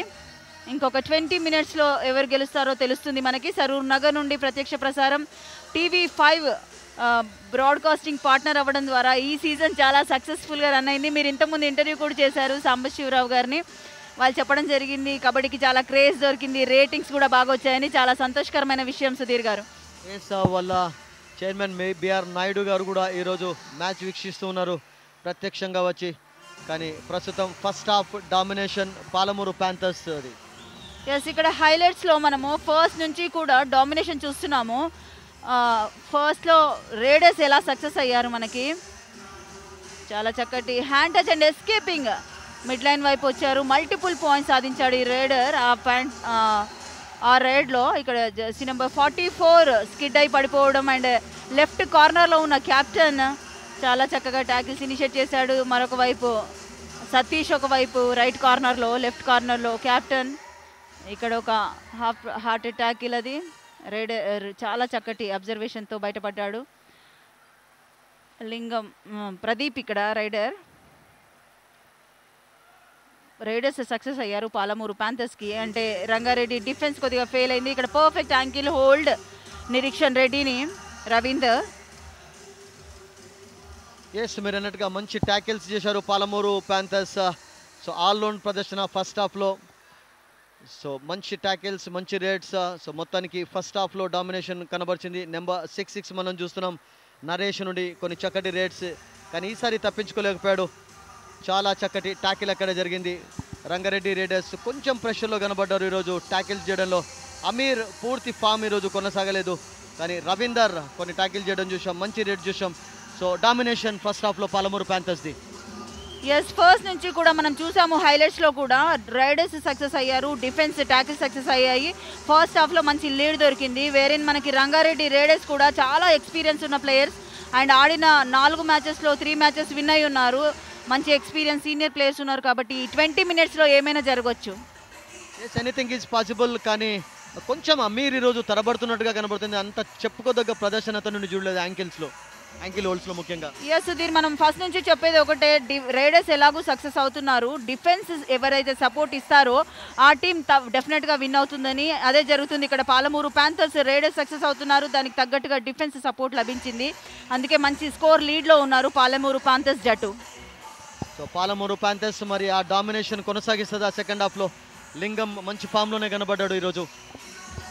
ఇంకొక ట్వంటీ మినిట్స్లో ఎవరు గెలుస్తారో తెలుస్తుంది మనకి. సరూర్ నగర్ నుండి ప్రత్యక్ష ప్రసారం టీవీ ఫైవ్ బ్రాడ్కాస్టింగ్ పార్ట్నర్ అవ్వడం ద్వారా ఈ సీజన్ చాలా సక్సెస్ఫుల్గా రన్ అయింది. మీరు ఇంతకుముందు ఇంటర్వ్యూ కూడా చేశారు సాంబశివరావు గారిని, వాళ్ళు చెప్పడం జరిగింది కబడ్డీకి చాలా క్రేజ్ దొరికింది, రేటింగ్స్ కూడా బాగా వచ్చాయని. చాలా సంతోషకరమైన విషయం సుధీర్ గారు. వాళ్ళ చైర్మన్ బి ఆర్ నాయుడు గారు కూడా ఈరోజు మ్యాచ్ వీక్షిస్తూ ఉన్నారు ప్రత్యక్షంగా వచ్చి. కానీ ప్రస్తుతం first half domination Palamuru Panthers. Yes, ఇక్కడ హైలైట్స్లో మనము ఫస్ట్ నుంచి కూడా డామినేషన్ చూస్తున్నాము. ఫస్ట్లో రేడర్స్ ఎలా సక్సెస్ అయ్యారు మనకి, చాలా చక్కటి hand touch and escaping mid line వైపు వచ్చారు. మల్టిపుల్ పాయింట్స్ సాధించాడు ఈ రైడర్ ఆ ప్యాంట్ ఆ రైడ్లో. ఇక్కడ jersey number forty four skid అయి పడిపోవడం అండ్ లెఫ్ట్ కార్నర్లో ఉన్న క్యాప్టెన్ చాలా చక్కగా ట్యాకిల్స్ ఇనిషియేట్ చేశాడు. మరొక వైపు సతీష్ ఒకవైపు రైట్ కార్నర్లో లెఫ్ట్ కార్నర్లో క్యాప్టెన్. ఇక్కడ ఒక హాఫ్ హార్ట్ ట్యాకిల్ అది రైడర్ చాలా చక్కటి అబ్జర్వేషన్తో బయటపడ్డాడు. లింగం ప్రదీప్ ఇక్కడ రైడర్. రైడర్స్ సక్సెస్ అయ్యారు పాలమూరు ప్యాంథర్స్కి. అంటే రంగారెడ్డి డిఫెన్స్ కొద్దిగా ఫెయిల్ అయింది. ఇక్కడ పర్ఫెక్ట్ యాంకిల్ హోల్డ్ నిరీక్షణ్ రెడ్డిని రవీందర్. ఎస్, మీరు అన్నట్టుగా మంచి ట్యాకిల్స్ చేశారు Palamuru Panthers. So all round ప్రదర్శన ఫస్ట్ హాఫ్లో. సో మంచి ట్యాకిల్స్, మంచి రేట్స్. సో మొత్తానికి ఫస్ట్ హాఫ్లో డామినేషన్ కనబరిచింది. నెంబర్ సిక్స్ సిక్స్ మనం చూస్తున్నాం నరేష్ నుండి కొన్ని చక్కటి రేట్స్, కానీ ఈసారి తప్పించుకోలేకపోయాడు. చాలా చక్కటి ట్యాకిల్ అక్కడ జరిగింది. రంగారెడ్డి రైడర్స్ కొంచెం ప్రెషర్లో కనబడ్డారు ఈరోజు ట్యాకిల్స్ చేయడంలో. అమీర్ పూర్తి ఫామ్ ఈరోజు కొనసాగలేదు, కానీ రవీందర్ కొన్ని ట్యాకిల్ చేయడం చూసాం, మంచి రేట్ చూసాం. సో డామినేషన్ ఫస్ట్ హాఫ్లో పాలమూరు ప్యాంథర్స్ది. ఎస్, ఫస్ట్ నుంచి కూడా మనం చూసాము హైలైట్స్లో కూడా రైడర్స్ సక్సెస్ అయ్యారు, డిఫెన్స్ ట్యాకిల్ సక్సెస్ అయ్యాయి. ఫస్ట్ హాఫ్లో మంచి లీడ్ దొరికింది. వేరే మనకి రంగారెడ్డి రైడర్స్ కూడా చాలా ఎక్స్పీరియన్స్ ఉన్న ప్లేయర్స్ అండ్ ఆడిన నాలుగు మ్యాచెస్లో త్రీ మ్యాచెస్ విన్ అయి ఉన్నారు. మంచి ఎక్స్పీరియన్స్ సీనియర్ ప్లేయర్స్ ఉన్నారు కాబట్టి ట్వంటీ మినిట్స్లో ఏమైనా జరగవచ్చు. Yes, anything is possible. కానీ కొంచెం అమీర్ ఈరోజు తరబడుతున్నట్టుగా కనబడుతుంది. అంత చెప్పుకోదగ్గ ప్రదర్శన అతను చూడలేదు యాంకిల్స్లో, యాంకిల్ హోల్స్లో ముఖ్యంగా. ఎస్ సుధీర్, మనం ఫస్ట్ నుంచి చెప్పేది ఒకటే, రైడర్స్ ఎలాగూ సక్సెస్ అవుతున్నారు, డిఫెన్స్ ఎవరైతే సపోర్ట్ ఇస్తారో ఆ టీం డెఫినెట్గా విన్ అవుతుందని. అదే జరుగుతుంది ఇక్కడ పాలమూరు ప్యాంథర్స్. రైడర్స్ సక్సెస్ అవుతున్నారు, దానికి తగ్గట్టుగా డిఫెన్స్ సపోర్ట్ లభించింది, అందుకే మంచి స్కోర్ లీడ్లో ఉన్నారు పాలమూరు ప్యాంథర్స్ జట్టు. సో పాలమూరు ప్యాంథర్స్ మరి ఆ డామినేషన్ కొనసాగిస్తుందా సెకండ్ హాఫ్లో? లింగం మంచి ఫామ్లోనే కనబడ్డాడు ఈరోజు.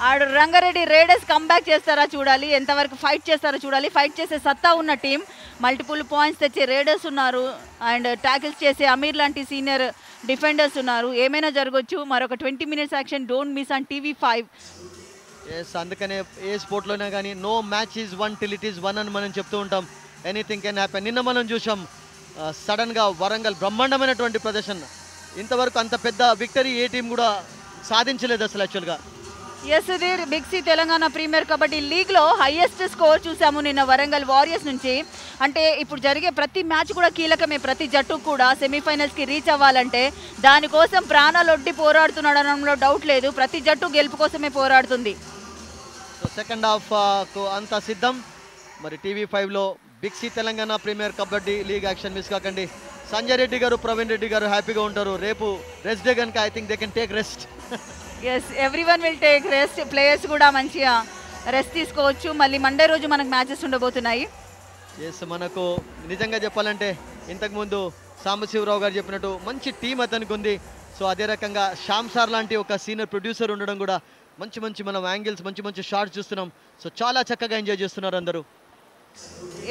ఆడు రంగారెడ్డి రైడర్స్ కంబ్యాక్ చేస్తారా చూడాలి, ఎంతవరకు ఫైట్ చేస్తారో చూడాలి. ఫైట్ చేసే సత్తా ఉన్న టీం, మల్టిపుల్ పాయింట్స్ తెచ్చే రైడర్స్ ఉన్నారు అండ్ ట్యాకిల్స్ చేసే అమీర్ లాంటి సీనియర్ డిఫెండర్స్ ఉన్నారు. ఏమైనా జరగవచ్చు. మరొక twenty minutes action don't miss on TV five. Yes, అందుకనే ఏ స్పోర్ట్లోనే కానీ no match is won till it is won అని మనం చెప్తూ ఉంటాం. Anything can happen. నిన్న మనం చూసాం సడన్గా వరంగల్ బ్రహ్మాండమైనటువంటి ప్రదర్శన. ఇంతవరకు అంత పెద్ద విక్టరీ ఏ టీం కూడా సాధించలేదు అసలు యాక్చువల్గా. Yes Sudheer, big C Telangana premier kabaddi లీగ్లో హైయెస్ట్ స్కోర్ చూసాము నిన్న వరంగల్ వారియర్స్ నుంచి. అంటే ఇప్పుడు జరిగే ప్రతి మ్యాచ్ కూడా కీలకమే. ప్రతి జట్టు కూడా సెమీఫైనల్స్కి రీచ్ అవ్వాలంటే దానికోసం ప్రాణాలొడ్డి పోరాడుతున్నాడు అనడంలో డౌట్ లేదు. ప్రతి జట్టు గెలుపు కోసమే పోరాడుతుంది. సో సెకండ్ హాఫ్కు అంతా సిద్ధం. మరి టీవీ ఫైవ్లో big C Telangana premier kabaddi league action miss కాకండి. సంజయ్ రెడ్డి గారు, ప్రవీణ్ రెడ్డి గారు హ్యాపీగా ఉంటారు. రేపు రెస్ట్ డే కనుక I think they can take rest. Yes, everyone will take rest. Players కూడా మంచిగా రెస్ట్ తీసుకోవచ్చు. మళ్ళీ మండే రోజు మనకు మ్యాచెస్ ఉండబోతున్నాయి. ఎస్, మనకు నిజంగా చెప్పాలంటే ఇంతకుముందు సాంబశివరావు గారు చెప్పినట్టు మంచి టీం అతనికి ఉంది. సో అదే రకంగా శ్యామ్ సార్ లాంటి ఒక సీనియర్ ప్రొడ్యూసర్ ఉండడం కూడా మంచి మంచి మనం యాంగిల్స్, మంచి మంచి షాట్స్ చూస్తున్నాం. సో చాలా చక్కగా ఎంజాయ్ చేస్తున్నారు అందరూ.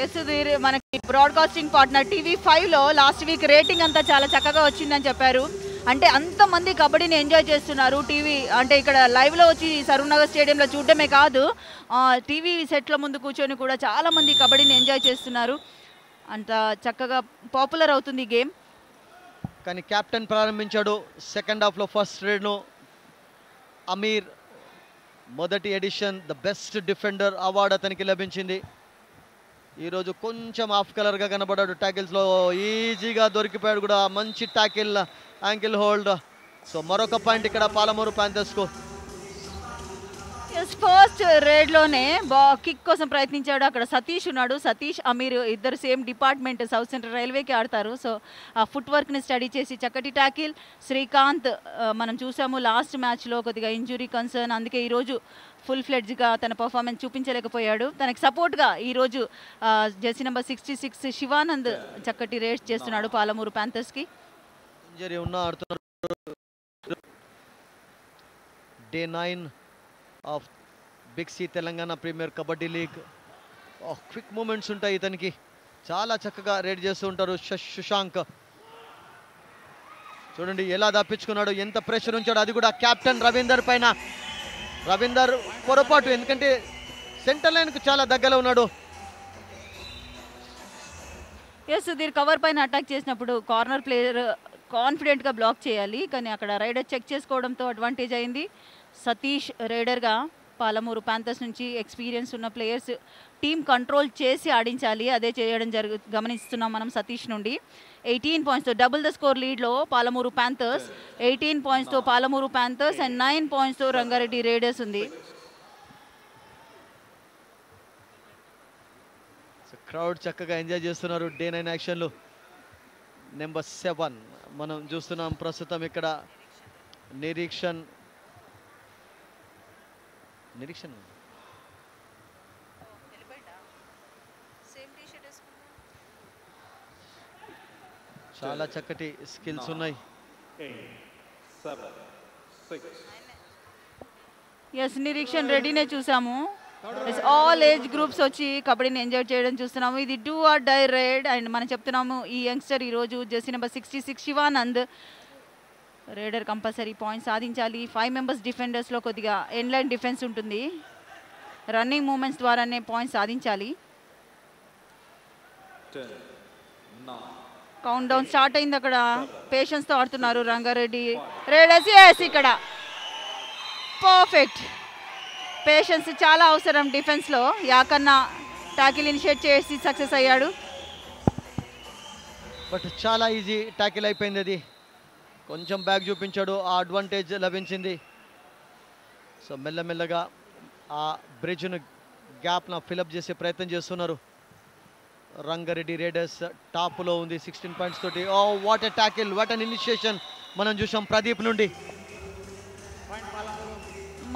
ఎస్ సుధీర్, మనకి బ్రాడ్కాస్టింగ్ పార్ట్నర్ టీవీ ఫైవ్లో లాస్ట్ వీక్ రేటింగ్ అంతా చాలా చక్కగా వచ్చిందని చెప్పారు. అంటే అంతమంది కబడ్డీని ఎంజాయ్ చేస్తున్నారు. టీవీ అంటే ఇక్కడ లైవ్లో వచ్చి సరూర్ నగర్ స్టేడియంలో చూడడమే కాదు, టీవీ సెట్ల ముందు కూర్చొని కూడా చాలామంది కబడ్డీని ఎంజాయ్ చేస్తున్నారు. అంత చక్కగా పాపులర్ అవుతుంది ఈ గేమ్. కానీ కెప్టెన్ ప్రారంభించాడు సెకండ్ హాఫ్లో ఫస్ట్ రేడ్ను. అమీర్ మొదటి edition the best defender award అతనికి లభించింది. ఈరోజు కొంచెం ఆఫ్ కలర్గా కనబడ్డాడు. ట్యాకిల్స్లో ఈజీగా దొరికిపోయాడు కూడా. మంచి ట్యాకిల్, యాంకిల్ హోల్డ్. సో మరొక పాయింట్ ఇక్కడ పాలమూరు ప్యాంథర్స్కు. ఫస్ట్ రేడ్లోనే బా కిక్ కోసం ప్రయత్నించాడు. అక్కడ సతీష్ ఉన్నాడు. సతీష్, అమీర్ ఇద్దరు సేమ్ డిపార్ట్మెంట్, సౌత్ సెంట్రల్ రైల్వేకి ఆడతారు. సో ఆ ఫుట్ వర్క్ని స్టడీ చేసి చక్కటి ట్యాకిల్. శ్రీకాంత్ మనం చూసాము లాస్ట్ మ్యాచ్లో కొద్దిగా ఇంజురీ కన్సర్న్, అందుకే ఈరోజు ఫుల్ ఫ్లెడ్జ్గా తన పర్ఫార్మెన్స్ చూపించలేకపోయాడు. తనకి సపోర్ట్గా ఈరోజు jersey number sixty six Shivanand చక్కటి రేట్ చేస్తున్నాడు పాలమూరు ప్యాంథర్స్కి. ఇంజరీ ఉన్న ఆడుతున్నారు. Day nine of big C Telangana premier kabaddi league. Quick moments ఉంటాయి ఇతనికి, చాలా చక్కగా రేడ్ చేస్తూ ఉంటారు. సుశాంక్ చూడండి ఎలా దాపించుకున్నాడు, ఎంత ప్రెషర్ ఉంచాడు. అది కూడా కెప్టెన్ రవీందర్ పైన. రవీందర్ పొరపాటు, ఎందుకంటే సెంటర్ లైన్కు చాలా దగ్గరలో ఉన్నాడు. ఎస్ సుధీర్, కవర్ పైన అటాక్ చేసినప్పుడు కార్నర్ ప్లేయర్ కాన్ఫిడెంట్గా బ్లాక్ చేయాలి, కానీ అక్కడ రైడర్ చెక్ చేసుకోవడంతో అడ్వాంటేజ్ అయింది. సతీష్ రైడర్గా పాలమూరు ప్యాంథర్స్ నుంచి ఎక్స్పీరియన్స్ ఉన్న ప్లేయర్స్ టీం కంట్రోల్ చేసి ఆడించాలి. అదే చేయడం జరుగు గమనిస్తున్నాం మనం సతీష్ నుండి. ఎయిటీన్ పాయింట్స్తో డబుల్ ద స్కోర్ లీడ్లో పాలమూరు ప్యాంథర్స్. ఎయిటీన్ పాయింట్స్తో పాలమూరు ప్యాంథర్స్ అండ్ నైన్ పాయింట్స్తో రంగారెడ్డి రైడర్స్ ఉంది. క్రౌడ్ చక్కగా ఎంజాయ్ చేస్తున్నారు డే నైన్ యాక్షన్లు. నెంబర్ సెవెన్ మనం చూస్తున్నాం ప్రస్తుతం ఇక్కడ. నిరీక్షణ్ నిరీక్షణ్ చాలా చక్కటి స్కిల్స్ ఉన్నాయి. ఎస్, నిరీక్షణ్ రెడీనే చూసాము. ఆల్ ఏజ్ గ్రూప్స్ వచ్చి కబడ్డీని ఎంజాయ్ చేయడం చూస్తున్నాము. ఇది do or die raid and మనం చెప్తున్నాము ఈ యంగ్స్టర్ ఈరోజు jersey number sixty six Shivanand raider compulsory points సాధించాలి. ఫైవ్ మెంబర్స్ డిఫెండర్స్లో కొద్దిగా ఎండ్ లైన్ డిఫెన్స్ ఉంటుంది. రన్నింగ్ మూమెంట్స్ ద్వారానే పాయింట్స్ సాధించాలి. కౌంట్ డౌన్ స్టార్ట్ అయింది. అక్కడ పేషెన్స్తో ఆడుతున్నారు రంగారెడ్డి రైడర్స్. ఎస్, ఇక్కడ పర్ఫెక్ట్ పేషెన్స్ చాలా అవసరం డిఫెన్స్లో. యాకన్నా ట్యాకిల్ ఇనిషియేట్ చేసి సక్సెస్ అయ్యాడు. బట్ చాలా ఈజీ ట్యాకిల్ అయిపోయింది. అది కొంచెం బ్యాక్ చూపించాడు, ఆ అడ్వాంటేజ్ లభించింది. సో మెల్లమెల్లగా ఆ బ్రిడ్జ్ను గ్యాప్ను ఫిలప్ చేసే ప్రయత్నం చేస్తున్నారు రంగారెడ్డి రైడర్స్. టాప్లో ఉంది సిక్స్టీన్ పాయింట్స్ తోటి. Oh what a tackle, what an initiation మనం చూసాం ప్రదీప్ నుండి.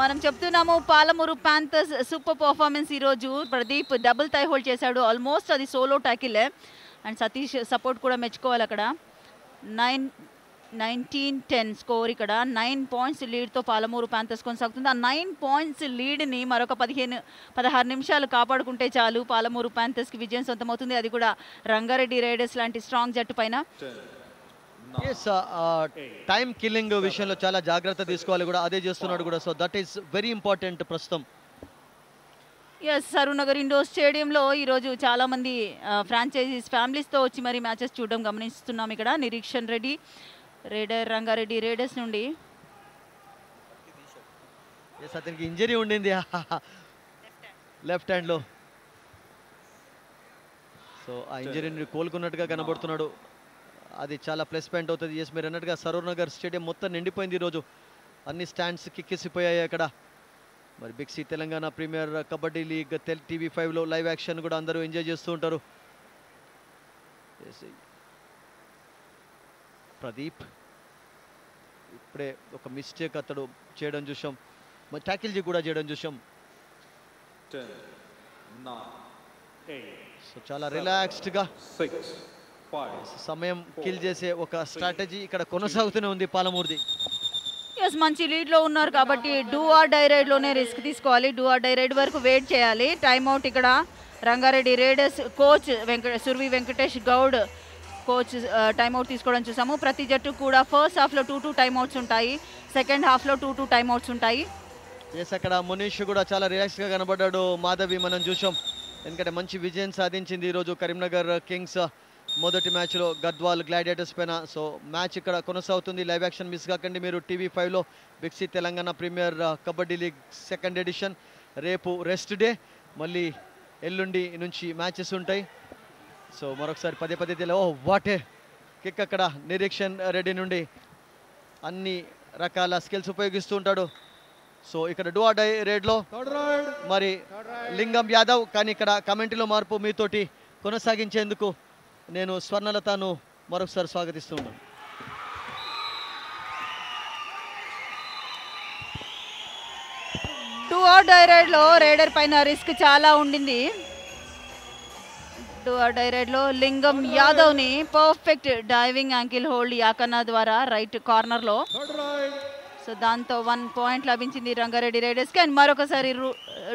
మనం చెప్తున్నాము పాలమూరు ప్యాంథర్స్ సూపర్ పర్ఫార్మెన్స్ ఈరోజు. ప్రదీప్ డబుల్ టై హోల్డ్ చేశాడు. ఆల్మోస్ట్ అది సోలో ట్యాకిలే. అండ్ సతీష్ సపోర్ట్ కూడా మెచ్చుకోవాలి అక్కడ. నైన్ నైన్టీన్ టెన్ స్కోర్ ఇక్కడ. నైన్ పాయింట్స్ లీడ్తో పాలమూరు ప్యాంథర్స్ కొనసాగుతుంది. ఆ నైన్ పాయింట్స్ లీడ్ని మరొక పదిహేను పదహారు నిమిషాలు కాపాడుకుంటే చాలు పాలమూరు ప్యాంథర్స్కి విజయం సొంతమవుతుంది. అది కూడా రంగారెడ్డి రైడర్స్ లాంటి స్ట్రాంగ్ జట్టు పైన. టైం కిల్లింగ్ విషయంలో చాలా జాగ్రత్త తీసుకోవాలి కూడా, అదే చేస్తున్నాడు కూడా. So that is very important ప్రస్తుతం. ఎస్, సరూర్ నగర్ ఇండోర్ స్టేడియంలో ఈరోజు చాలామంది ఫ్రాంచైజీస్ ఫ్యామిలీస్తో వచ్చి మరి మ్యాచెస్ చూడడం గమనిస్తున్నాం ఇక్కడ. నిరీక్షణ్ రెడ్డి రైడర్ రంగారెడ్డి రైడర్స్ నుండి. ఎస్ అతనికి ఇంజరీ ఉండింది లెఫ్ట్ హ్యాండ్ లో. సో ఆ ఇంజరీని కోలుకున్నట్టుగా కనబడుతున్నాడు. అది చాలా ప్లస్ పాయింట్ అవుతుంది. ఎస్ మీరు అన్నట్టుగా సరూర్ నగర్ స్టేడియం మొత్తం నిండిపోయింది ఈరోజు, అన్ని స్టాండ్స్ కిక్కిసిపోయాయి అక్కడ. మరి Big C Telangana premier kabaddi League తెల్ టీవీ ఫైవ్లో లైవ్ యాక్షన్ కూడా అందరూ ఎంజాయ్ చేస్తూ ఉంటారు. ప్రదీప్ ఇప్పుడే ఒక మిస్టేక్ అతడు చేయడం చూసాం, మరి ట్యాకిల్జీ కూడా చేయడం చూసాం. సో చాలా రిలాక్స్డ్గా సమయం కిల్ చేసే ఒక స్ట్రాటజీ ఇక్కడ కొనసాగుతూనే ఉంది పాలమూరుది. మంచి లీడ్లో ఉన్నారు కాబట్టి డూ ఆర్ డై రైడ్లోనే రిస్క్ తీసుకోవాలి, డూ ఆర్ డై రైడ్ వరకు వెయిట్ చేయాలి. టైమ్అవుట్ ఇక్కడ Rangareddy riders coach Venkata Survi Venkatesh Goud coach timeout తీసుకోవడం చూసాము. ప్రతి జట్టు కూడా ఫస్ట్ హాఫ్లో టూ టూ టైమ్అవుట్స్ ఉంటాయి, సెకండ్ హాఫ్లో టూ టూ టైమ్అవుట్స్ ఉంటాయి. ఎస్ అక్కడ మునీష్ కూడా చాలా రిలాక్స్గా కనబడ్డాడు. మాధవి మనం చూసాం, ఎందుకంటే మంచి విజయం సాధించింది ఈరోజు కరీంనగర్ కింగ్స్ మొదటి మ్యాచ్లో గద్వాల్ గ్లాడియేటర్స్ పైన. సో మ్యాచ్ ఇక్కడ కొనసాగుతుంది, లైవ్ యాక్షన్ మిస్ కాకండి మీరు టీవీ ఫైవ్లో. Big C Telangana premier kabaddi league second edition, రేపు రెస్ట్ డే, మళ్ళీ ఎల్లుండి నుంచి మ్యాచెస్ ఉంటాయి. సో మరొకసారి పదే పదే తెల ఓ వాటే కిక్ అక్కడ నిరీక్షణ్ రెడ్డి నుండి, అన్ని రకాల స్కిల్స్ ఉపయోగిస్తూ ఉంటాడు. సో ఇక్కడ డూ ఆర్ డై రేడ్లో మరి లింగం యాదవ్, కానీ ఇక్కడ కమెంటీలో మార్పు మీతోటి కొనసాగించేందుకు నేను స్వర్ణలతను మరొకసారి స్వాగతిస్తూ ఉన్నాను. టూ ఆర్ డై రైడ్లో రైడర్ పైన రిస్క్ చాలా ఉండింది. టూ ఆర్ డై రైడ్లో లింగం యాదవ్ని perfect diving ankle hold Yakanna ద్వారా రైట్ కార్నర్లో, సో దాంతో వన్ పాయింట్ లభించింది రంగారెడ్డి రైడర్స్కి. అండ్ మరొకసారి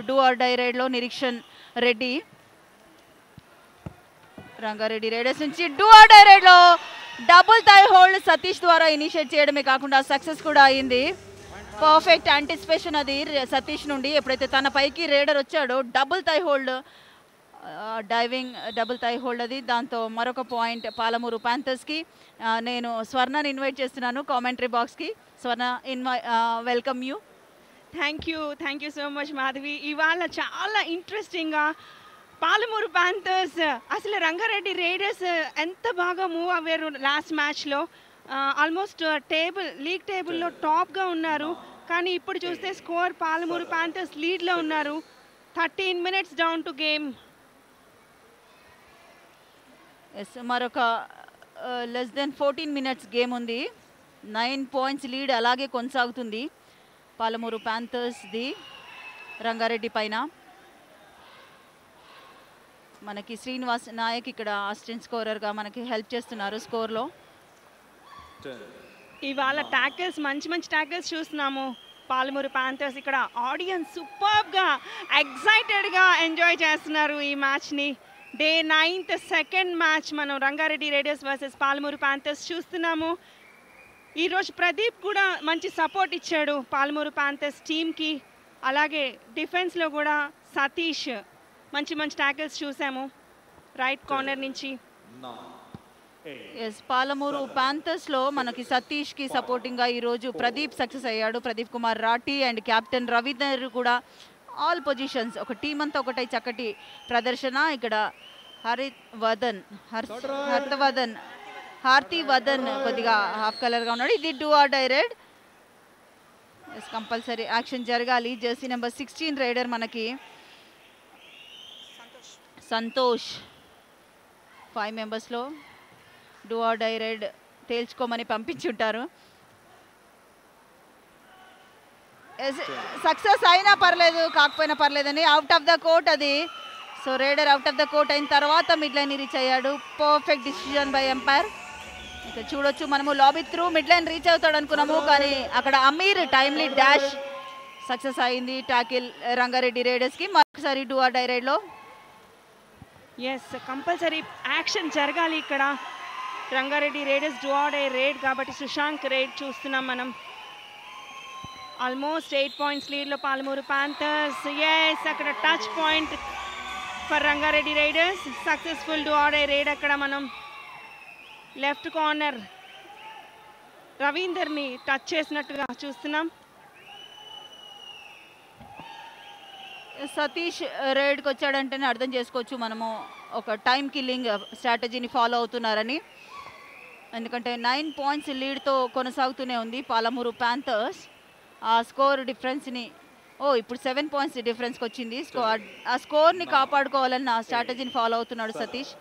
డూ ఆర్ డై రైడ్లో నిరీక్షణ్ రెడ్డి, రంగారెడ్డి రైడర్స్ నుంచి డూ ఆర్ డై రైడ్లో డబుల్ టై హోల్డ్ సతీష్ ద్వారా ఇనిషియేట్ చేయడమే కాకుండా సక్సెస్ కూడా అయింది. పర్ఫెక్ట్ యాంటిసిపేషన్ అది సతీష్ నుండి, ఎప్పుడైతే తన పైకి రైడర్ వచ్చాడో డబుల్ టై హోల్డ్ డైవింగ్ డబుల్ టై హోల్డ్ అది, దాంతో మరొక పాయింట్ పాలమూరు ప్యాంథర్స్కి. నేను స్వర్ణని ఇన్వైట్ చేస్తున్నాను కామెంటరీ బాక్స్కి. స్వర్ణ, ఇన్వై welcome you. Thank you thank you so much Madhavi. ఇవాళ చాలా ఇంట్రెస్టింగ్గా పాలమూరు ప్యాంథర్స్ అసలు రంగారెడ్డి రైడర్స్ ఎంత బాగా మూవ్ అయ్యారు లాస్ట్ మ్యాచ్లో, ఆల్మోస్ట్ టేబుల్ లీగ్ టేబుల్లో టాప్గా ఉన్నారు. కానీ ఇప్పుడు చూస్తే స్కోర్ పాలమూరు ప్యాంథర్స్ లీడ్లో ఉన్నారు, thirteen minutes down to game. Yes మరొక less than fourteen minutes game ఉంది, నైన్ పాయింట్స్ లీడ్ అలాగే కొనసాగుతుంది పాలమూరు ప్యాంథర్స్ది రంగారెడ్డి పైన. మనకి శ్రీనివాస్ నాయక్ ఇక్కడ అసిస్టెంట్ స్కోరర్గా మనకి హెల్ప్ చేస్తున్నారు స్కోర్లో. ఇవాళ ట్యాకర్స్ మంచి మంచి ట్యాకర్స్ చూస్తున్నాము పాలమూరు ప్యాంథర్స్. ఇక్కడ ఆడియన్స్ సూపర్గా ఎగ్జైటెడ్గా ఎంజాయ్ చేస్తున్నారు ఈ మ్యాచ్ని. డే నైన్త్ సెకండ్ మ్యాచ్ మనం Rangareddy riders versus Palamuru Panthers చూస్తున్నాము. ఈరోజు ప్రదీప్ కూడా మంచి సపోర్ట్ ఇచ్చాడు పాలమూరు ప్యాంథర్స్ టీమ్కి, అలాగే డిఫెన్స్లో కూడా సతీష్ మంచి మంచి ట్యాకిల్స్ చూసాము రైట్ కార్నర్ నుంచి. ఎస్ పాలమూరు ప్యాంథర్స్లో మనకి సతీష్కి సపోర్టింగ్గా ఈరోజు ప్రదీప్ సక్సెస్ అయ్యాడు. ప్రదీప్ కుమార్ రాటి అండ్ కెప్టెన్ రవీందర్ కూడా ఆల్ పొజిషన్స్ ఒక టీమ్ అంతా ఒకటై చక్కటి ప్రదర్శన. ఇక్కడ హరివర్ధన్ హర్షవర్ధన్ హార్తివర్ధన్ కొద్దిగా హాఫ్ కలర్గా ఉన్నాడు. ఇది do or die raid, compulsory action జరగాలి. జెర్సీ నెంబర్ సిక్స్టీన్ రైడర్ మనకి సంతోష్ ఫైవ్ మెంబర్స్లో డూ ఆర్ డై రైడ్ తేల్చుకోమని పంపించుంటారు. సక్సెస్ అయినా పర్లేదు కాకపోయినా పర్లేదని అవుట్ ఆఫ్ ద కోర్ట్ అది. So raider out of the court అయిన తర్వాత మిడ్ లైన్ రీచ్ అయ్యాడు, పర్ఫెక్ట్ డిసిజన్ బై ఎంపైర్. ఇక చూడొచ్చు మనము lobby through mid line reach అవుతాడు అనుకున్నాము, కానీ అక్కడ అమీర్ టైమ్లీ డాష్ సక్సెస్ అయింది టాకిల్ రంగారెడ్డి రైడర్స్కి. మరొకసారి డూ ఆర్ డై రైడ్లో ఎస్ కంపల్సరీ యాక్షన్ జరగాలి ఇక్కడ Rangareddy riders do or die raid కాబట్టి సుశాంక్ రైడ్ చూస్తున్నాం మనం. ఆల్మోస్ట్ ఎయిట్ పాయింట్స్ లీడ్లో పాలమూరు ప్యాంథర్స్. ఎస్ అక్కడ touch point for Rangareddy riders, successful do or die raid. అక్కడ మనం లెఫ్ట్ కార్నర్ రవీందర్ని టచ్ చేసినట్టుగా చూస్తున్నాం. సతీష్ రైడ్కి వచ్చాడంటేనే అర్థం చేసుకోవచ్చు మనము ఒక టైం కిల్లింగ్ స్ట్రాటజీని ఫాలో అవుతున్నారని. ఎందుకంటే నైన్ పాయింట్స్ లీడ్తో కొనసాగుతూనే ఉంది పాలమూరు ప్యాంథర్స్. ఆ స్కోర్ డిఫరెన్స్ని ఓ ఇప్పుడు సెవెన్ పాయింట్స్ డిఫరెన్స్కి వచ్చింది. ఆ స్కోర్ని కాపాడుకోవాలని ఆ స్ట్రాటజీని ఫాలో అవుతున్నాడు Satish.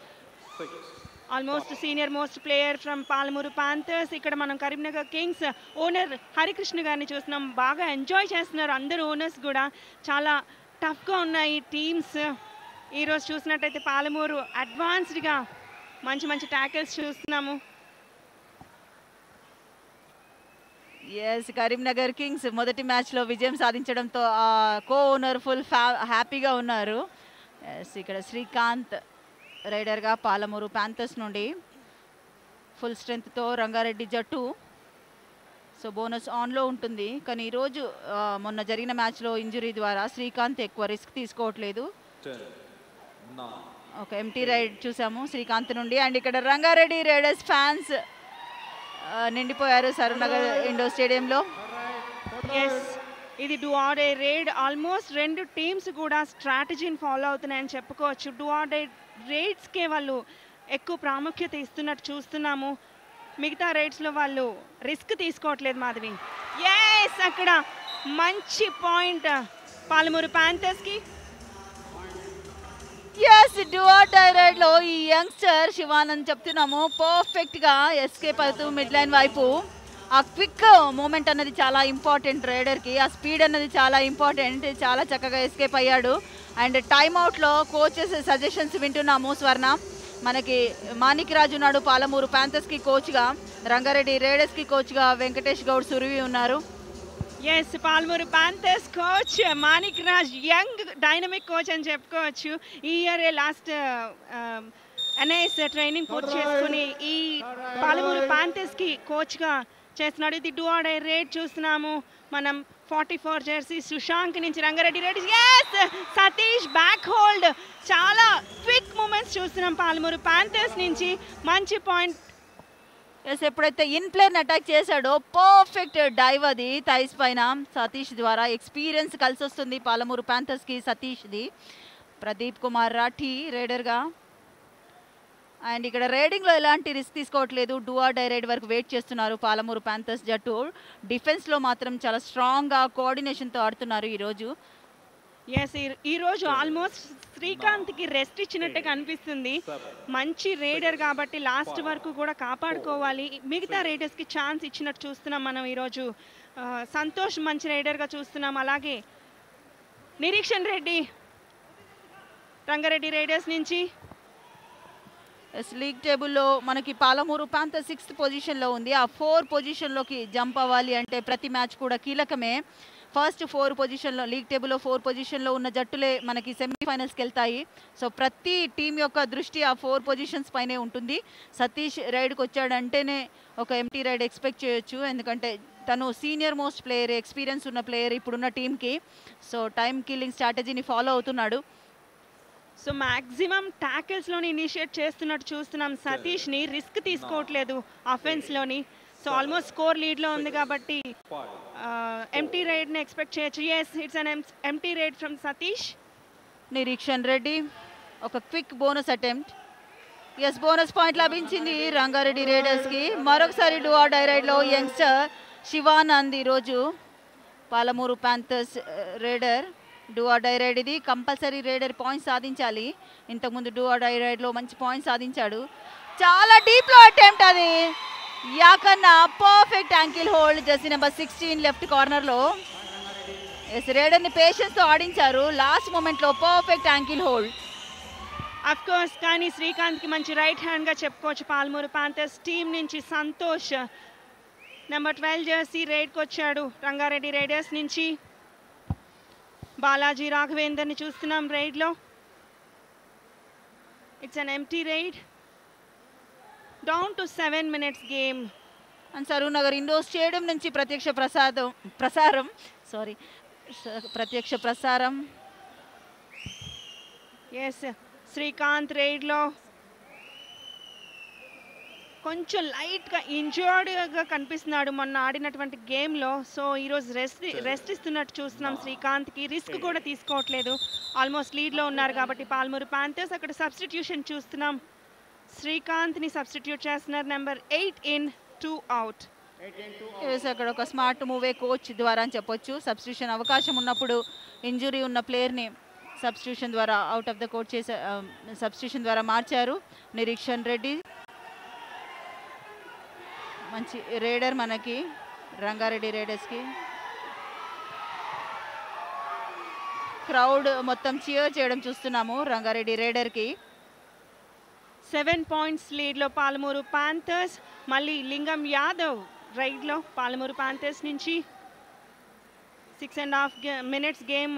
Almost senior most player from Palamuru Panthers. ఇక్కడ మనం కరీంనగర్ కింగ్స్ ఓనర్ హరికృష్ణ గారిని చూస్తున్నాం. బాగా ఎంజాయ్ చేస్తున్నారు అందరు ఓనర్స్ కూడా. చాలా టఫ్గా ఉన్నాయి టీమ్స్. ఈరోజు చూసినట్టయితే పాలమూరు అడ్వాన్స్డ్గా మంచి మంచి ట్యాకిల్స్ చూస్తున్నాము. ఎస్, కరీంనగర్ కింగ్స్ మొదటి మ్యాచ్లో విజయం సాధించడంతో ఆ కో ఓనర్ ఫుల్ హ్యాపీగా ఉన్నారు. ఎస్, ఇక్కడ శ్రీకాంత్ రైడర్గా పాలమూరు ప్యాంథర్స్ నుండి ఫుల్ స్ట్రెంగ్త్తో రంగారెడ్డి జట్టు. సో బోనస్ ఆన్లో ఉంటుంది. కానీ ఈరోజు మొన్న జరిగిన మ్యాచ్లో ఇంజురీ ద్వారా శ్రీకాంత్ ఎక్కువ రిస్క్ తీసుకోవట్లేదు. ఓకే, ఎంటీ రైడ్ చూసాము శ్రీకాంత్ నుండి. అండ్ ఇక్కడ రంగారెడ్డి రైడర్స్ ఫ్యాన్స్ నిండిపోయారు సరూర్ నగర్ ఇండోర్ స్టేడియంలో. ఇది do or a raid. Almost రెండు టీమ్స్ కూడా స్ట్రాటజీని ఫాలో అవుతున్నాయని చెప్పుకోవచ్చు. డూ ఆర్ ఏ రైడ్స్కే వాళ్ళు ఎక్కువ ప్రాముఖ్యత ఇస్తున్నట్టు చూస్తున్నాము. మిగతా రైడ్స్లో వాళ్ళు రిస్క్ తీసుకోవట్లేదు మాధవి. ఎస్, అక్కడ మంచి పాయింట్ పాలమూరు ప్యాంథర్స్కి. ఎస్, డ్యూఆర్ డై రైడ్లో ఈ యంగ్స్టర్ శివానంద్ చెప్తున్నాము పర్ఫెక్ట్గా ఎస్కేప్ అవుతూ మిడ్ లైన్ వైపు. ఆ క్విక్ మూమెంట్ అన్నది చాలా ఇంపార్టెంట్ రైడర్కి. ఆ స్పీడ్ అన్నది చాలా ఇంపార్టెంట్. చాలా చక్కగా ఎస్కేప్ అయ్యాడు. అండ్ టైమ్అవుట్లో కోచెస్ సజెషన్స్ వింటున్నాము స్వర్ణ. మనకి మానిక్ రాజ్ ఉన్నాడు పాలమూరు ప్యాంథర్స్కి కోచ్గా, రంగారెడ్డి రైడర్స్కి కోచ్గా వెంకటేష్ గౌడ్ సురివి ఉన్నారు. Yes, Palamuru Panthers coach Manik Raj young dynamic coach అని చెప్పుకోవచ్చు. ఈ ఇయర్ లాస్ట్ ఎన్ఐఎస్ ట్రైనింగ్ పూర్తి చేసుకుని ఈ పాలమూరు ప్యాంథర్స్కి కోచ్గా చేస్తున్నాడు. ఇది డూ ఆర్ డై రేట్ చూస్తున్నాము మనం. ఫార్టీ ఫోర్ జెర్సీ సుశాంక్ నుంచి Rangareddy riders. Yes, Satish back hold. చాలా క్విక్ మూమెంట్స్ చూస్తున్నాం పాలమూరు ప్యాంథర్స్ నుంచి. మంచి పాయింట్. ఎస్, ఎప్పుడైతే ఇన్ ప్లేయర్ని అటాక్ చేశాడో పర్ఫెక్ట్ డైవ్ అది థైస్ పైన సతీష్ ద్వారా. ఎక్స్పీరియన్స్ కలిసి వస్తుంది పాలమూరు ప్యాంథర్స్కి సతీష్ది. ప్రదీప్ కుమార్ రాఠీ రైడర్గా. అండ్ ఇక్కడ రైడింగ్లో ఎలాంటి రిస్క్ తీసుకోవట్లేదు. డూ ఆర్ డై రైడ్ వరకు వెయిట్ చేస్తున్నారు పాలమూరు ప్యాంథర్స్ జట్టు. డిఫెన్స్లో మాత్రం చాలా స్ట్రాంగ్గా కోఆర్డినేషన్తో ఆడుతున్నారు ఈరోజు. ఎస్, ఈరోజు ఆల్మోస్ట్ శ్రీకాంత్కి రెస్ట్ ఇచ్చినట్టే కనిపిస్తుంది. మంచి రైడర్ కాబట్టి లాస్ట్ వరకు కూడా కాపాడుకోవాలి. మిగతా రైడర్స్కి ఛాన్స్ ఇచ్చినట్టు చూస్తున్నాం మనం ఈరోజు. సంతోష్ మంచి రైడర్గా చూస్తున్నాం. అలాగే నిరీక్షణ్ రెడ్డి రంగారెడ్డి రైడర్స్ నుంచి. లీగ్ టేబుల్లో మనకి పాలమూరు ప్యాంథర్స్ సిక్స్త్ పొజిషన్లో ఉంది. ఆ ఫోర్ పొజిషన్లోకి జంప్ అవ్వాలి అంటే ప్రతి మ్యాచ్ కూడా కీలకమే. ఫస్ట్ ఫోర్ పొజిషన్లో లీగ్ టేబుల్లో ఫోర్ పొజిషన్లో ఉన్న జట్టులే మనకి సెమీఫైనల్స్కి వెళ్తాయి. సో ప్రతి టీం యొక్క దృష్టి ఆ ఫోర్ పొజిషన్స్ పైనే ఉంటుంది. సతీష్ రైడ్కి వచ్చాడంటేనే ఒక ఎంటీ రైడ్ ఎక్స్పెక్ట్ చేయొచ్చు. ఎందుకంటే తను సీనియర్ మోస్ట్ ప్లేయర్, ఎక్స్పీరియన్స్ ఉన్న ప్లేయర్ ఇప్పుడున్న టీంకి. సో టైం కిల్లింగ్ స్ట్రాటజీని ఫాలో అవుతున్నాడు. సో మ్యాక్సిమం ట్యాకిల్స్లోని ఇనిషియేట్ చేస్తున్నట్టు చూస్తున్నాం సతీష్ని. రిస్క్ తీసుకోవట్లేదు అఫెన్స్లోని. సో ఆల్మోస్ట్ స్కోర్ లీడ్లో ఉంది కాబట్టి ఎంటీ రైడ్ని ఎక్స్పెక్ట్ చేయొచ్చు. Yes, it's an empty raid from Satish. Nireekshan Reddy ఒక quick bonus attempt. Yes, bonus point లభించింది రంగారెడ్డి రైడర్స్కి. మరొకసారి డూ ఆర్ డై రైడ్లో యంగ్స్టర్ శివానంద్ ఈరోజు Palamuru Panthers raider. Do or die raid ఇది కంపల్సరీ. రైడర్ పాయింట్స్ సాధించాలి. ఇంతకుముందు డూ ఆర్ డై రైడ్లో మంచి పాయింట్స్ సాధించాడు. చాలా డీప్లో అటెంప్ట్ అది. Yakanna perfect ankle hold jersey number sixteen left కార్నర్లో. ఎస్, రైడర్ని పేషెన్స్తో ఆడించారు. లాస్ట్ మూమెంట్లో perfect ankle hold. Of course కానీ శ్రీకాంత్కి మంచి రైట్ హ్యాండ్గా చెప్పుకోవచ్చు పాలమూరు ప్యాంథర్స్ టీం నుంచి. సంతోష్ నెంబర్ ట్వెల్వ్ జెర్సీ రైడ్కి వచ్చాడు రంగారెడ్డి రైడర్స్ నుంచి. బాలాజీ రాఘవేందర్ని చూస్తున్నాం రైడ్లో. It's an empty raid. Down to seven minutes game. And Saroor Nagar indoor stadium నుంచి ప్రత్యక్ష ప్రసాదం ప్రసారం సారీ ప్రత్యక్ష ప్రసారం. ఎస్, శ్రీకాంత్ రైడ్లో కొంచెం లైట్గా ఇంజర్డ్గా కనిపిస్తున్నాడు మొన్న ఆడినటువంటి గేమ్లో. సో ఈరోజు రెస్ట్ రెస్ట్ ఇస్తున్నట్టు చూస్తున్నాం శ్రీకాంత్కి. రిస్క్ కూడా తీసుకోవట్లేదు, ఆల్మోస్ట్ లీడ్లో ఉన్నారు కాబట్టి పాలమూరు ప్యాంథర్స్. అక్కడ సబ్స్టిట్యూషన్ చూస్తున్నాం, శ్రీకాంత్ని సబ్స్టిట్యూట్ చేస్తున్నారు. Number eight in two out. అక్కడ ఒక స్మార్ట్ మూవే కోచ్ ద్వారా అని చెప్పొచ్చు. సబ్స్టిట్యూషన్ అవకాశం ఉన్నప్పుడు ఇంజురీ ఉన్న ప్లేయర్ని సబ్స్టిట్యూషన్ ద్వారా అవుట్ ఆఫ్ ద కోర్ట్ చేసే సబ్స్టిట్యూషన్ ద్వారా మార్చారు. నిరీక్షణ్ రెడ్డి, మంచి రైడర్ మనకి రంగారెడ్డి రైడర్స్కి. క్రౌడ్ మొత్తం చియర్ చేయడం చూస్తున్నాము రంగారెడ్డి రైడర్కి. సెవెన్ పాయింట్స్ లీడ్లో పాలమూరు ప్యాంథర్స్. మళ్ళీ లింగం యాదవ్ రైడ్లో పాలమూరు ప్యాంథర్స్ నుంచి. Six and half minutes game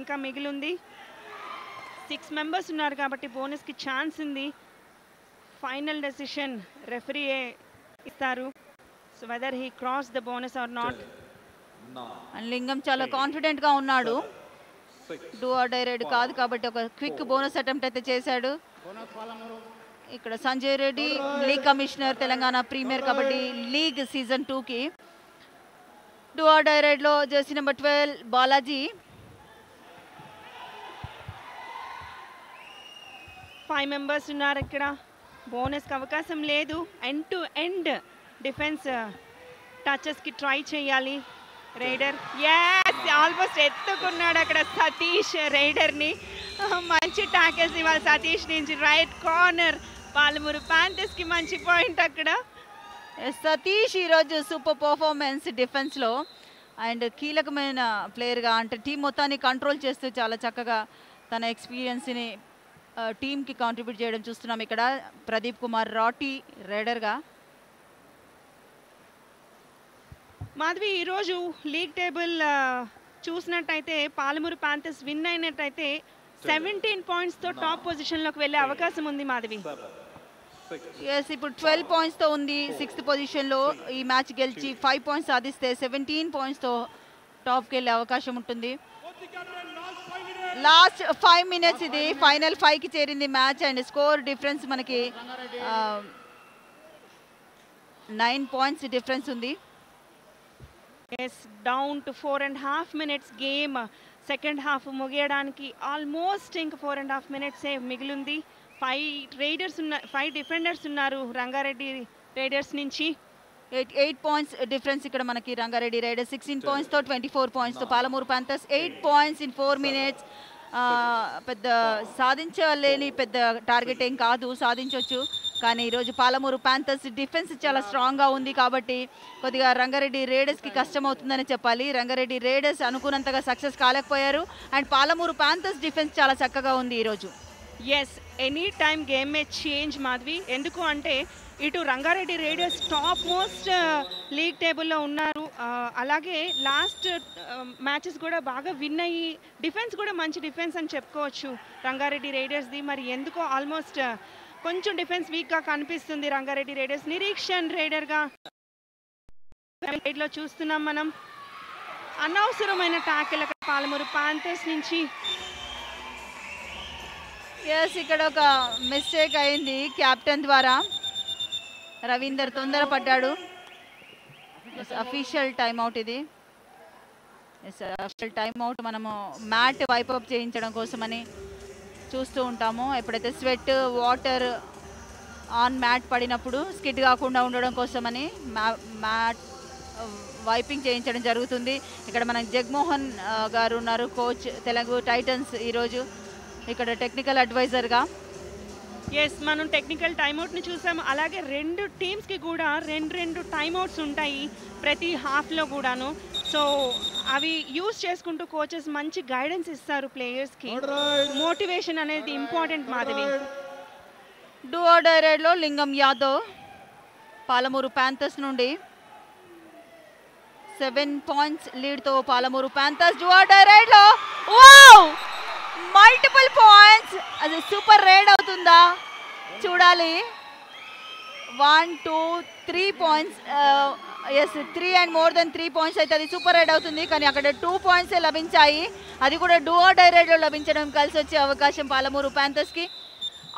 ఇంకా మిగిలింది. సిక్స్ మెంబర్స్ ఉన్నారు కాబట్టి బోనస్కి ఛాన్స్ ఉంది. ఫైనల్ డెసిషన్ రెఫరీయే ఇస్తారు, so whether he cross the bonus or not. And Lingam చాలా కాన్ఫిడెంట్గా ఉన్నాడు, డూ ఆర్ డై రైడ్ కాదు కాబట్టి ఒక క్విక్ బోనస్ అటెంప్ట్ అయితే చేశాడు. ఇక్కడ Sanjay Reddy, league commissioner, Telangana premier kabaddi league season టూకి. టూ ఆర్ డై రైడ్లో jersey number twelve Balaji. Five members ఉన్నారు ఇక్కడ, బోనస్కి అవకాశం లేదు. ఎండ్ టు ఎండ్ డిఫెన్స్ టచెస్కి ట్రై చేయాలి రైడర్. ఎస్, ఆల్మోస్ట్ ఎత్తుకున్నాడు అక్కడ సతీష్ రైడర్ని. మంచి టాకెల్స్ ఇవాళ సతీష్ నుంచి. రైట్ కార్నర్ పాలమూరు ప్యాంథర్స్కి మంచి పాయింట్ అక్కడ. సతీష్ ఈరోజు సూపర్ పర్ఫార్మెన్స్ డిఫెన్స్లో అండ్ కీలకమైన ప్లేయర్గా, అంటే టీం మొత్తాన్ని కంట్రోల్ చేస్తూ చాలా చక్కగా తన ఎక్స్పీరియన్స్ని టీంకి కాంట్రిబ్యూట్ చేయడం చూస్తున్నాం. ఇక్కడ ప్రదీప్ కుమార్ రాటి రైడర్గా. మాధవి, ఈరోజు లీగ్ టేబుల్ చూసినట్టయితే పాలమూరు ప్యాంథర్స్ విన్ అయినట్టయితే సెవెంటీన్ పాయింట్స్తో టాప్ పొజిషన్లోకి వెళ్ళే అవకాశం ఉంది మాధవి. ఎస్, ఇప్పుడు ట్వెల్వ్ పాయింట్స్తో ఉంది సిక్స్త్ పొజిషన్లో. ఈ మ్యాచ్ గెలిచి ఫైవ్ పాయింట్స్ సాధిస్తే సెవెంటీన్ పాయింట్స్తో టాప్కి వెళ్ళే అవకాశం ఉంటుంది. లాస్ట్ ఫైవ్ మినిట్స్, ఇది ఫైనల్ ఫైవ్కి చేరింది మ్యాచ్ అండ్ స్కోర్ డిఫరెన్స్ మనకి నైన్ పాయింట్స్ డిఫరెన్స్ ఉంది. Yes, down to four and half minutes game. Second half ముగియడానికి ఆల్మోస్ట్ ఇంకా ఫోర్ అండ్ హాఫ్ మినిట్సే మిగిలింది. ఫైవ్ రైడర్స్ ఉన్న ఫైవ్ డిఫెండర్స్ ఉన్నారు రంగారెడ్డి రైడర్స్ నుంచి. ఎయిట్ ఎయిట్ పాయింట్స్ డిఫరెన్స్ ఇక్కడ మనకి రంగారెడ్డి రైడర్స్. సిక్స్టీన్ పాయింట్స్తో ట్వంటీ ఫోర్ పాయింట్స్తో Palamuru Panthers. Eight points in four minutes పెద్ద సాధించలేని పెద్ద టార్గెట్ ఏం కాదు, సాధించవచ్చు. కానీ ఈరోజు పాలమూరు ప్యాంథర్స్ డిఫెన్స్ చాలా స్ట్రాంగ్గా ఉంది కాబట్టి కొద్దిగా రంగారెడ్డి రైడర్స్కి కష్టమవుతుందని చెప్పాలి. రంగారెడ్డి రైడర్స్ అనుకున్నంతగా సక్సెస్ కాలేకపోయారు అండ్ పాలమూరు ప్యాంథర్స్ డిఫెన్స్ చాలా చక్కగా ఉంది ఈరోజు. Yes, any time game may change Madhavi. ఎందుకు అంటే ఇటు Rangareddy riders top most league టేబుల్లో ఉన్నారు, అలాగే లాస్ట్ మ్యాచెస్ కూడా బాగా విన్ అయ్యి డిఫెన్స్ కూడా మంచి డిఫెన్స్ అని చెప్పుకోవచ్చు రంగారెడ్డి రైడర్స్ది. మరి ఎందుకో ఆల్మోస్ట్ కొంచెం డిఫెన్స్ వీక్గా కనిపిస్తుంది రంగారెడ్డి రైడర్స్. నిరీక్షణ్ రైడర్గా రైడ్లో చూస్తున్నాం మనం. అనవసరమైన ట్యాకిల్ అక్కడ పాలమూరు ప్యాంథర్స్ నుంచి. ఎస్, ఇక్కడ ఒక మిస్టేక్ అయింది క్యాప్టెన్ ద్వారా. రవీందర్ తొందరపడ్డాడు. ఎస్, అఫీషియల్ టైమ్అవుట్ ఇది. ఎస్, అఫీషియల్ టైమ్అవుట్ మనము మ్యాట్ వైపప్ చేయించడం కోసమని చూస్తూ ఉంటాము. ఎప్పుడైతే స్వెట్ వాటర్ ఆన్ మ్యాట్ పడినప్పుడు స్కిడ్ కాకుండా ఉండడం కోసమని మ్యా మ్యాట్ వైపింగ్ చేయించడం జరుగుతుంది. ఇక్కడ మన జగన్మోహన్ గారు ఉన్నారు, కోచ్ తెలుగు టైటన్స్ ఈరోజు ఇక్కడ టెక్నికల్ అడ్వైజర్గా. ఎస్, మనం టెక్నికల్ టైమ్అవుట్ని చూసాము. అలాగే రెండు టీమ్స్కి కూడా రెండు రెండు టైమ్అవుట్స్ ఉంటాయి ప్రతి హాఫ్లో కూడాను. సో అవి యూజ్ చేసుకుంటూ కోచెస్ మంచి గైడెన్స్ ఇస్తారు ప్లేయర్స్కి. మోటివేషన్ అనేది important Madhavi. Do or die రైడ్లో లింగం యాదవ్ పాలమూరు ప్యాంథర్స్ నుండి. సెవెన్ పాయింట్స్ లీడ్తో Palamuru Panthers. Do or die రైడ్లో మల్టిపుల్ పాయింట్స్, అది సూపర్ రైడ్ అవుతుందా చూడాలి. One two three points. Yes, three and more than three points అయితే అది సూపర్ రైడ్ అవుతుంది. కానీ అక్కడ టూ పాయింట్సే లభించాయి, అది కూడా డూ ఆర్ డై రైడ్లో లభించడం కలిసి వచ్చే అవకాశం పాలమూరు ప్యాంథర్స్కి.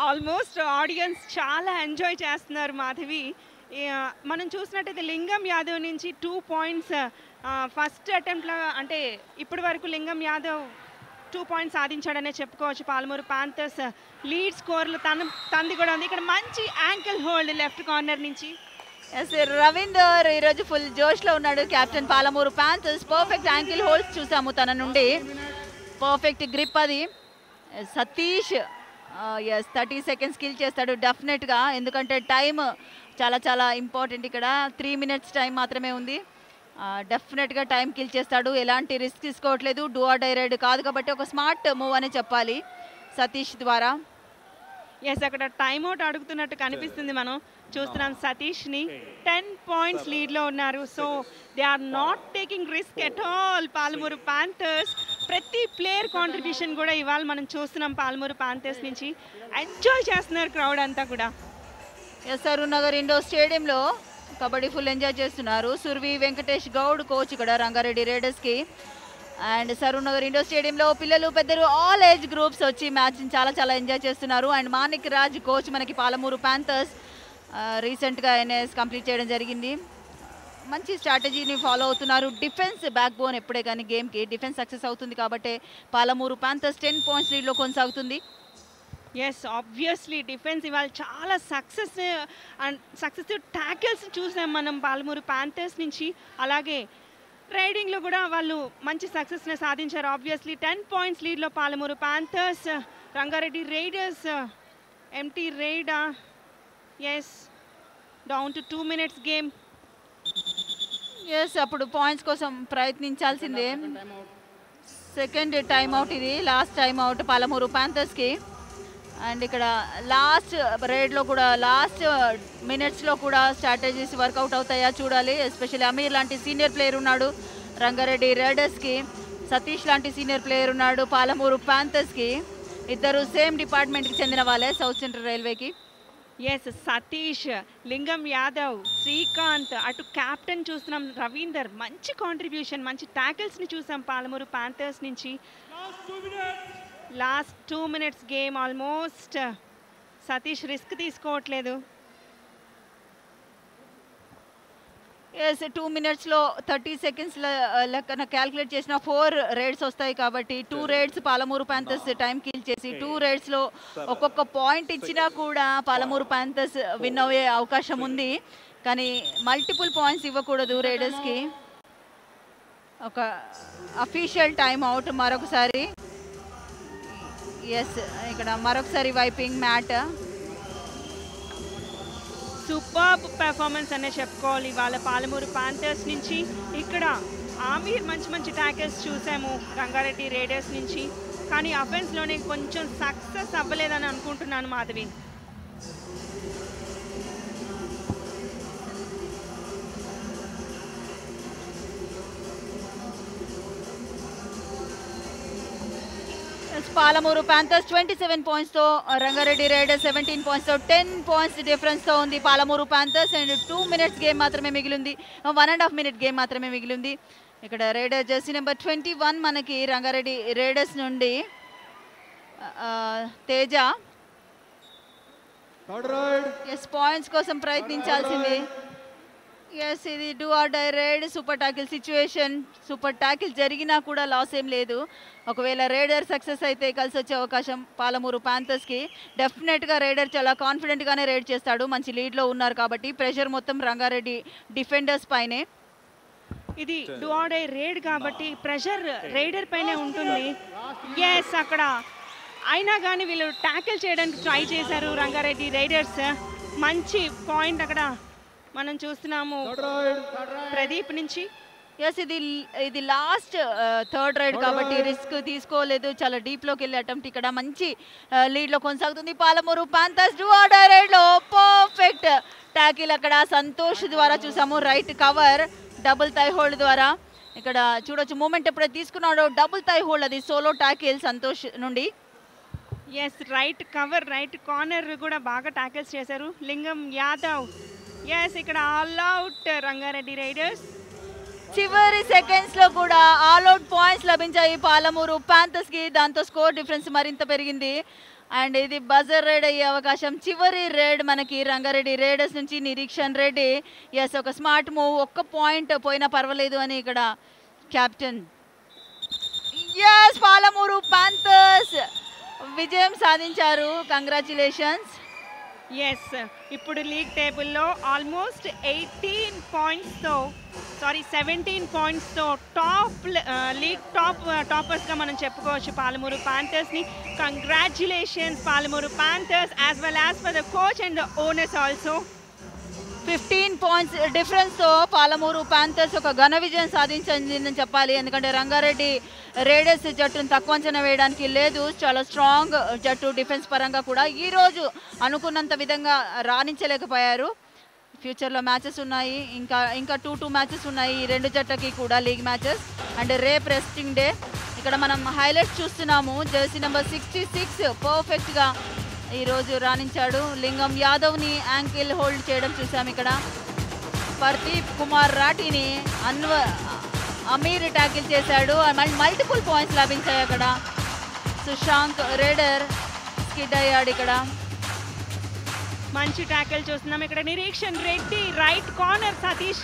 ఆల్మోస్ట్ ఆడియన్స్ చాలా ఎంజాయ్ చేస్తున్నారు మాధవి. మనం చూసినట్టయితే లింగం యాదవ్ నుంచి టూ పాయింట్స్ ఫస్ట్ అటెంప్ట్లో, అంటే ఇప్పటి వరకు లింగం యాదవ్ టూ పాయింట్స్ సాధించాడనే చెప్పుకోవచ్చు. పాలమూరు ప్యాంథర్స్ లీడ్ స్కోర్లు తన తంది కూడా ఉంది. ఇక్కడ మంచి యాంకిల్ హోల్డ్ లెఫ్ట్ కార్నర్ నుంచి. ఎస్, రవీందర్ ఈరోజు ఫుల్ జోష్లో ఉన్నాడు. Captain Palamuru Panthers perfect ankle holds చూసాము తన నుండి. పర్ఫెక్ట్ గ్రిప్ అది. Satish yes thirty seconds kill చేస్తాడు డెఫినెట్గా, ఎందుకంటే టైం చాలా చాలా ఇంపార్టెంట్. ఇక్కడ త్రీ మినిట్స్ టైం మాత్రమే ఉంది. డెఫినెట్గా టైం కిల్ చేస్తాడు, ఎలాంటి రిస్క్ తీసుకోవట్లేదు, డూ ఆర్ డై రైడ్ కాదు కాబట్టి ఒక స్మార్ట్ మూవ్ అనే చెప్పాలి సతీష్ ద్వారా. ఎస్, అక్కడ టైమ్అవుట్ అడుగుతున్నట్టు కనిపిస్తుంది. మనం చూస్తున్నాం సతీష్ని. టెన్ పాయింట్స్ లీడ్లో ఉన్నారు. So they are not taking risk at all Palamuru Panthers. ప్రతి ప్లేయర్ కాంట్రిబ్యూషన్ కూడా ఇవాళ మనం చూస్తున్నాం పాలమూరు ప్యాంథర్స్ నుంచి. ఎంజాయ్ చేస్తున్నారు క్రౌడ్ అంతా కూడా. సరూర్ నగర్ ఇండోర్ స్టేడియంలో కబడ్డీ ఫుల్ ఎంజాయ్ చేస్తున్నారు. సుర్వి వెంకటేష్ గౌడ్ కోచ్ ఇక్కడ రంగారెడ్డి రేడర్స్కి. అండ్ సరూర్ నగర్ ఇండోర్ స్టేడియంలో పిల్లలు పెద్దలు ఆల్ ఏజ్ గ్రూప్స్ వచ్చి మ్యాచ్ని చాలా చాలా ఎంజాయ్ చేస్తున్నారు. అండ్ మానిక్ రాజ్ కోచ్ మనకి పాలమూరు ప్యాంథర్స్ రీసెంట్గా ఎన్ఎస్ కంప్లీట్ చేయడం జరిగింది. మంచి స్ట్రాటజీని ఫాలో అవుతున్నారు. డిఫెన్స్ బ్యాక్ బోన్ ఎప్పుడే కానీ గేమ్కి డిఫెన్స్ సక్సెస్ అవుతుంది కాబట్టి పాలమూరు ప్యాంథర్స్ టెన్ పాయింట్స్ లీడ్లో కొనసాగుతుంది. ఎస్, ఆబ్వియస్లీ డిఫెన్స్ ఇవాళ చాలా సక్సెస్ అండ్ సక్సెసివ్ ట్యాకిల్స్ చూసాం మనం పాలమూరు ప్యాంథర్స్ నుంచి. అలాగే రైడింగ్లో కూడా వాళ్ళు మంచి సక్సెస్ని సాధించారు. ఆబ్వియస్లీ టెన్ పాయింట్స్ లీడ్లో Palamuru Panthers. Rangareddy riders empty రైడా. Yes, down to two minutes game. Yes, అప్పుడు పాయింట్స్ కోసం ప్రయత్నించాల్సిందే. సెకండ్ టైమ్ అవుట్ ఇది, లాస్ట్ టైమ్ అవుట్ పాలమూరు ప్యాంథర్స్కి. అండ్ ఇక్కడ లాస్ట్ రేడ్లో కూడా లాస్ట్ మినిట్స్లో కూడా స్ట్రాటజీస్ వర్కౌట్ అవుతాయా చూడాలి. ఎస్పెషల్లీ అమీర్ లాంటి సీనియర్ ప్లేయర్ ఉన్నాడు రంగారెడ్డి రైడర్స్కి, సతీష్ లాంటి సీనియర్ ప్లేయర్ ఉన్నాడు పాలమూరు ప్యాంథర్స్కి. ఇద్దరు సేమ్ డిపార్ట్మెంట్కి చెందిన వాళ్ళే, సౌత్ సెంట్రల్ రైల్వేకి. ఎస్, సతీష్, లింగం యాదవ్, శ్రీకాంత్, అటు క్యాప్టెన్ చూస్తున్నాం రవీందర్. మంచి కాంట్రిబ్యూషన్, మంచి ట్యాకిల్స్ని చూసాం పాలమూరు ప్యాంథర్స్ నుంచి. Last two minutes game almost. Satish risk తీసుకోవట్లేదు. ఎస్, టూ మినిట్స్లో థర్టీ సెకండ్స్ లెక్కన క్యాల్కులేట్ చేసిన ఫోర్ రైడ్స్ వస్తాయి కాబట్టి two raids Palamuru panthers time kill చేసి టూ రైడ్స్లో ఒక్కొక్క పాయింట్ ఇచ్చినా కూడా పాలమూరు ప్యాంథర్స్ విన్ అయ్యే అవకాశం ఉంది. కానీ మల్టిపుల్ పాయింట్స్ ఇవ్వకూడదు రైడర్స్కి. ఒక అఫీషియల్ టైం అవుట్ మరొకసారి. ఎస్, ఇక్కడ మరొకసారి వైపింగ్ మ్యాట్. సూపర్ పెర్ఫార్మెన్స్ అనే చెప్పుకోవాలి వాళ్ళ పాలమూరు ప్యాంథర్స్ నుంచి. ఇక్కడ ఆమీర్ మంచి మంచి ట్యాకిల్స్ చూసాము రంగారెడ్డి రైడర్స్ నుంచి, కానీ అఫెన్స్లోనే కొంచెం సక్సెస్ అవ్వలేదని అనుకుంటున్నాను Madhavi. Palamuru panthers twenty seven పాయింట్స్తో, రంగారెడ్డి రైడర్స్ సెవెంటీన్ పాయింట్స్తో టెన్ పాయింట్స్ డిఫరెన్స్తో ఉంది Palamuru Panthers. And two minutes game మాత్రమే మిగిలింది, one and half minute game మాత్రమే మిగిలింది. ఇక్కడ raider jersey number twenty one మనకి రంగారెడ్డి రైడర్స్ నుండి తేజ. ఎస్, పాయింట్స్ కోసం ప్రయత్నించాల్సింది. ఎస్, ఇది do or die raid. Super tackle situation, super tackle జరిగినా కూడా లాస్ ఏం లేదు. ఒకవేళ రైడర్ సక్సెస్ అయితే కలిసి వచ్చే అవకాశం పాలమూరు ప్యాంథర్స్కి. డెఫినెట్గా రైడర్ చాలా కాన్ఫిడెంట్గానే రైడ్ చేస్తాడు, మంచి లీడ్లో ఉన్నారు కాబట్టి. ప్రెషర్ మొత్తం రంగారెడ్డి డిఫెండర్స్ పైనే. ఇది డూ ఆర్ డై రైడ్ కాబట్టి ప్రెషర్ రైడర్ పైనే ఉంటుంది. ఎస్, అక్కడ అయినా కానీ వీళ్ళు టాకిల్ చేయడానికి ట్రై చేశారు రంగారెడ్డి రైడర్స్. మంచి పాయింట్ అక్కడ మనం చూస్తున్నాము ప్రదీప్ నుంచి. ఎస్, ఇది ఇది లాస్ట్ థర్డ్ రైడ్ కాబట్టి రిస్క్ తీసుకోలేదు, చాలా డీప్లోకి వెళ్ళే అటెంప్ట్. ఇక్కడ మంచి లీడ్లో కొనసాగుతుంది Palamuru Panthers. Do or die రైడ్లో పర్ఫెక్ట్ ట్యాకిల్ అక్కడ సంతోష్ ద్వారా చూసాము. Right cover double thigh hold ద్వారా ఇక్కడ చూడొచ్చు మూమెంట్ ఎప్పుడైతే తీసుకున్నాడో డబుల్ థై హోల్డ్, అది సోలో ట్యాకిల్ సంతోష్ నుండి. Yes, right cover, right corner కూడా బాగా ట్యాకిల్స్ చేశారు లింగం యాదవ్. ఎస్, ఇక్కడ ఆల్ అవుట్ రంగారెడ్డి రైడర్స్. చివరి సెకండ్స్ లో కూడా ఆల్ అవుట్ పాయింట్స్ లభించాయి పాలమూరు ప్యాంథర్స్ కి. దాంతో స్కోర్ డిఫరెన్స్ మరింత పెరిగింది. అండ్ ఇది బజర్ రైడ్ అయ్యే అవకాశం. చివరి రైడ్ మనకి రంగారెడ్డి రైడర్స్ నుంచి నిరీక్షణ్ రెడ్డి. ఎస్, ఒక స్మార్ట్ మూవ్, ఒక్క పాయింట్ పోయినా పర్వాలేదు అని ఇక్కడ కెప్టెన్. ఎస్, పాలమూరు ప్యాంథర్స్ విజయం సాధించారు. కంగ్రాచ్యులేషన్స్. ఎస్, ఇప్పుడు లీగ్ టేబుల్లో ఆల్మోస్ట్ ఎయిటీన్ పాయింట్స్తో సారీ సెవెంటీన్ పాయింట్స్తో టాప్ లీగ్ టాప్ టాపర్స్గా మనం చెప్పుకోవచ్చు పాలమూరు ప్యాంథర్స్ని. Congratulations Palamuru Panthers as well as for the coach and the owners also. Fifteen points డిఫరెన్స్తో పాలమూరు ప్యాంథర్స్ ఒక ఘన విజయం సాధించిందని చెప్పాలి. ఎందుకంటే రంగారెడ్డి రేడర్స్ జట్టును తక్కువ అంచనా వేయడానికి లేదు. చాలా స్ట్రాంగ్ జట్టు డిఫెన్స్ పరంగా కూడా ఈరోజు అనుకున్నంత విధంగా రాణించలేకపోయారు. ఫ్యూచర్లో మ్యాచెస్ ఉన్నాయి, ఇంకా ఇంకా టూ టూ మ్యాచెస్ ఉన్నాయి ఈ రెండు జట్లకి కూడా, లీగ్ మ్యాచెస్. అండ్ రేపు రెస్టింగ్ డే. ఇక్కడ మనం హైలైట్స్ చూస్తున్నాము. జెర్సీ నెంబర్ సిక్స్టీ సిక్స్ పర్ఫెక్ట్గా ఈరోజు రాణించాడు. లింగం యాదవ్ని యాంకిల్ హోల్డ్ చేయడం చూసాము ఇక్కడ. ప్రదీప్ కుమార్ రాటిని అన్వ అమీర్ ట్యాకిల్ చేశాడు. అండ్ మల్టిపుల్ పాయింట్స్ లభించాయి అక్కడ. సుశాంక్ రేడర్ స్కిడ్ అయ్యాడు ఇక్కడ. మంచి ట్యాకిల్ చూస్తున్నాం ఇక్కడ. Nireekshan Reddy right corner Satish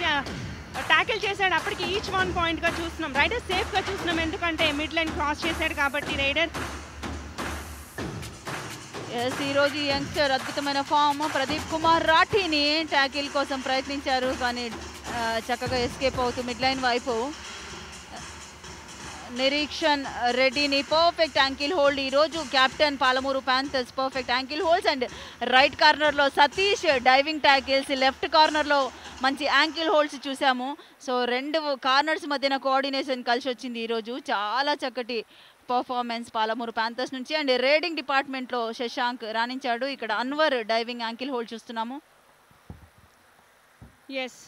tackle చేశాడు. అప్పటికి ఈచ్ వన్ పాయింట్గా చూస్తున్నాం. రైడర్ సేఫ్గా చూస్తున్నాం, ఎందుకంటే మిడ్ లైన్ క్రాస్ చేశాడు కాబట్టి రైడర్. ఎస్, ఈరోజు యంగ్స్టర్ అద్భుతమైన ఫామ్. ప్రదీప్ కుమార్ రాఠీని ట్యాకిల్ కోసం ప్రయత్నించారు, కానీ చక్కగా ఎస్కేప్ అవుతూ మిడ్ లైన్ వైపు. నిరీక్షణ్ రెడ్డిని పర్ఫెక్ట్ యాంకిల్ హోల్డ్ ఈరోజు captain Palamuru Panthers. Perfect ankle holds and right కార్నర్లో సతీష్ డైవింగ్ ట్యాకిల్స్, లెఫ్ట్ కార్నర్లో మంచి యాంకిల్ హోల్డ్స్ చూసాము. సో రెండు కార్నర్స్ మధ్యన కోఆర్డినేషన్ కలిసి వచ్చింది ఈరోజు. చాలా చక్కటి పర్ఫార్మెన్స్ పాలమూరు ప్యాంథర్స్ నుంచి. అండ్ రేడింగ్ డిపార్ట్మెంట్లో శశాంక్ రాణించాడు. ఇక్కడ అన్వర్ డైవింగ్ యాంకిల్ హోల్డ్ చూస్తున్నాము. ఎస్,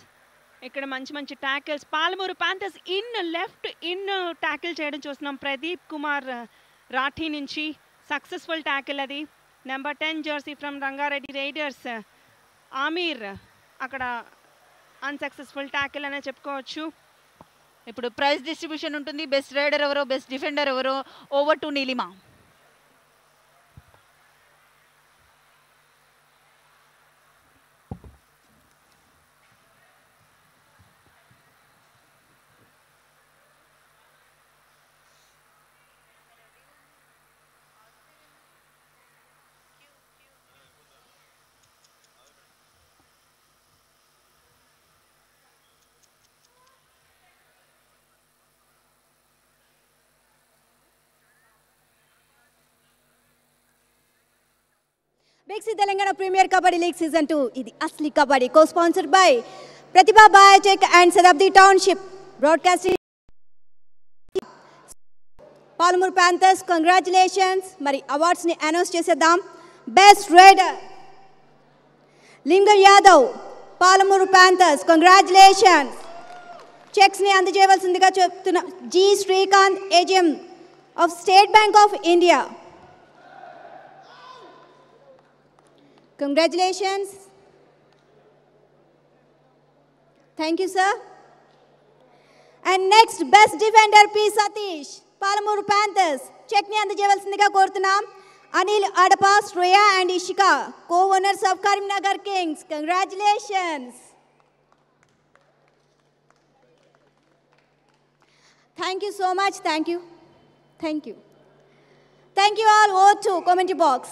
ఇక్కడ మంచి మంచి tackles Palamuru Panthers in left in tackle చేయడం చూస్తున్నాం ప్రదీప్ కుమార్ రాఠీ నుంచి. సక్సెస్ఫుల్ ట్యాకిల్ అది. Number ten jersey from Rangareddy riders Aamir అక్కడ అన్సక్సెస్ఫుల్ ట్యాకిల్ అనే చెప్పుకోవచ్చు. ఇప్పుడు ప్రైజ్ డిస్ట్రిబ్యూషన్ ఉంటుంది. బెస్ట్ రైడర్ ఎవరో, బెస్ట్ డిఫెండర్ ఎవరో. Over to Neelima. Big C Telangana Premier Kabaddi League Season two. This is AsliKabaddi, co-sponsored by Pratibha Biotech and Setapdi Township. Broadcasting. Palamuru Panthers, congratulations. Mari awards ni announce chesedam. Best Raider Lingam Yadav, Palamuru Panthers, congratulations. Checks ni andicheyavalsindiga cheptunna G Srikant, A G M of State Bank of India. Congratulations. Thank you, sir. And next, best defender P. Satish, Palamuru Panthers. Check ni andicheyavalsindiga kortunam. Anil Adapa, Shreya and Ishika, co-owners of Karimnagar Kings. Congratulations. Thank you so much. Thank you. Thank you. Thank you all. Over to commentary box.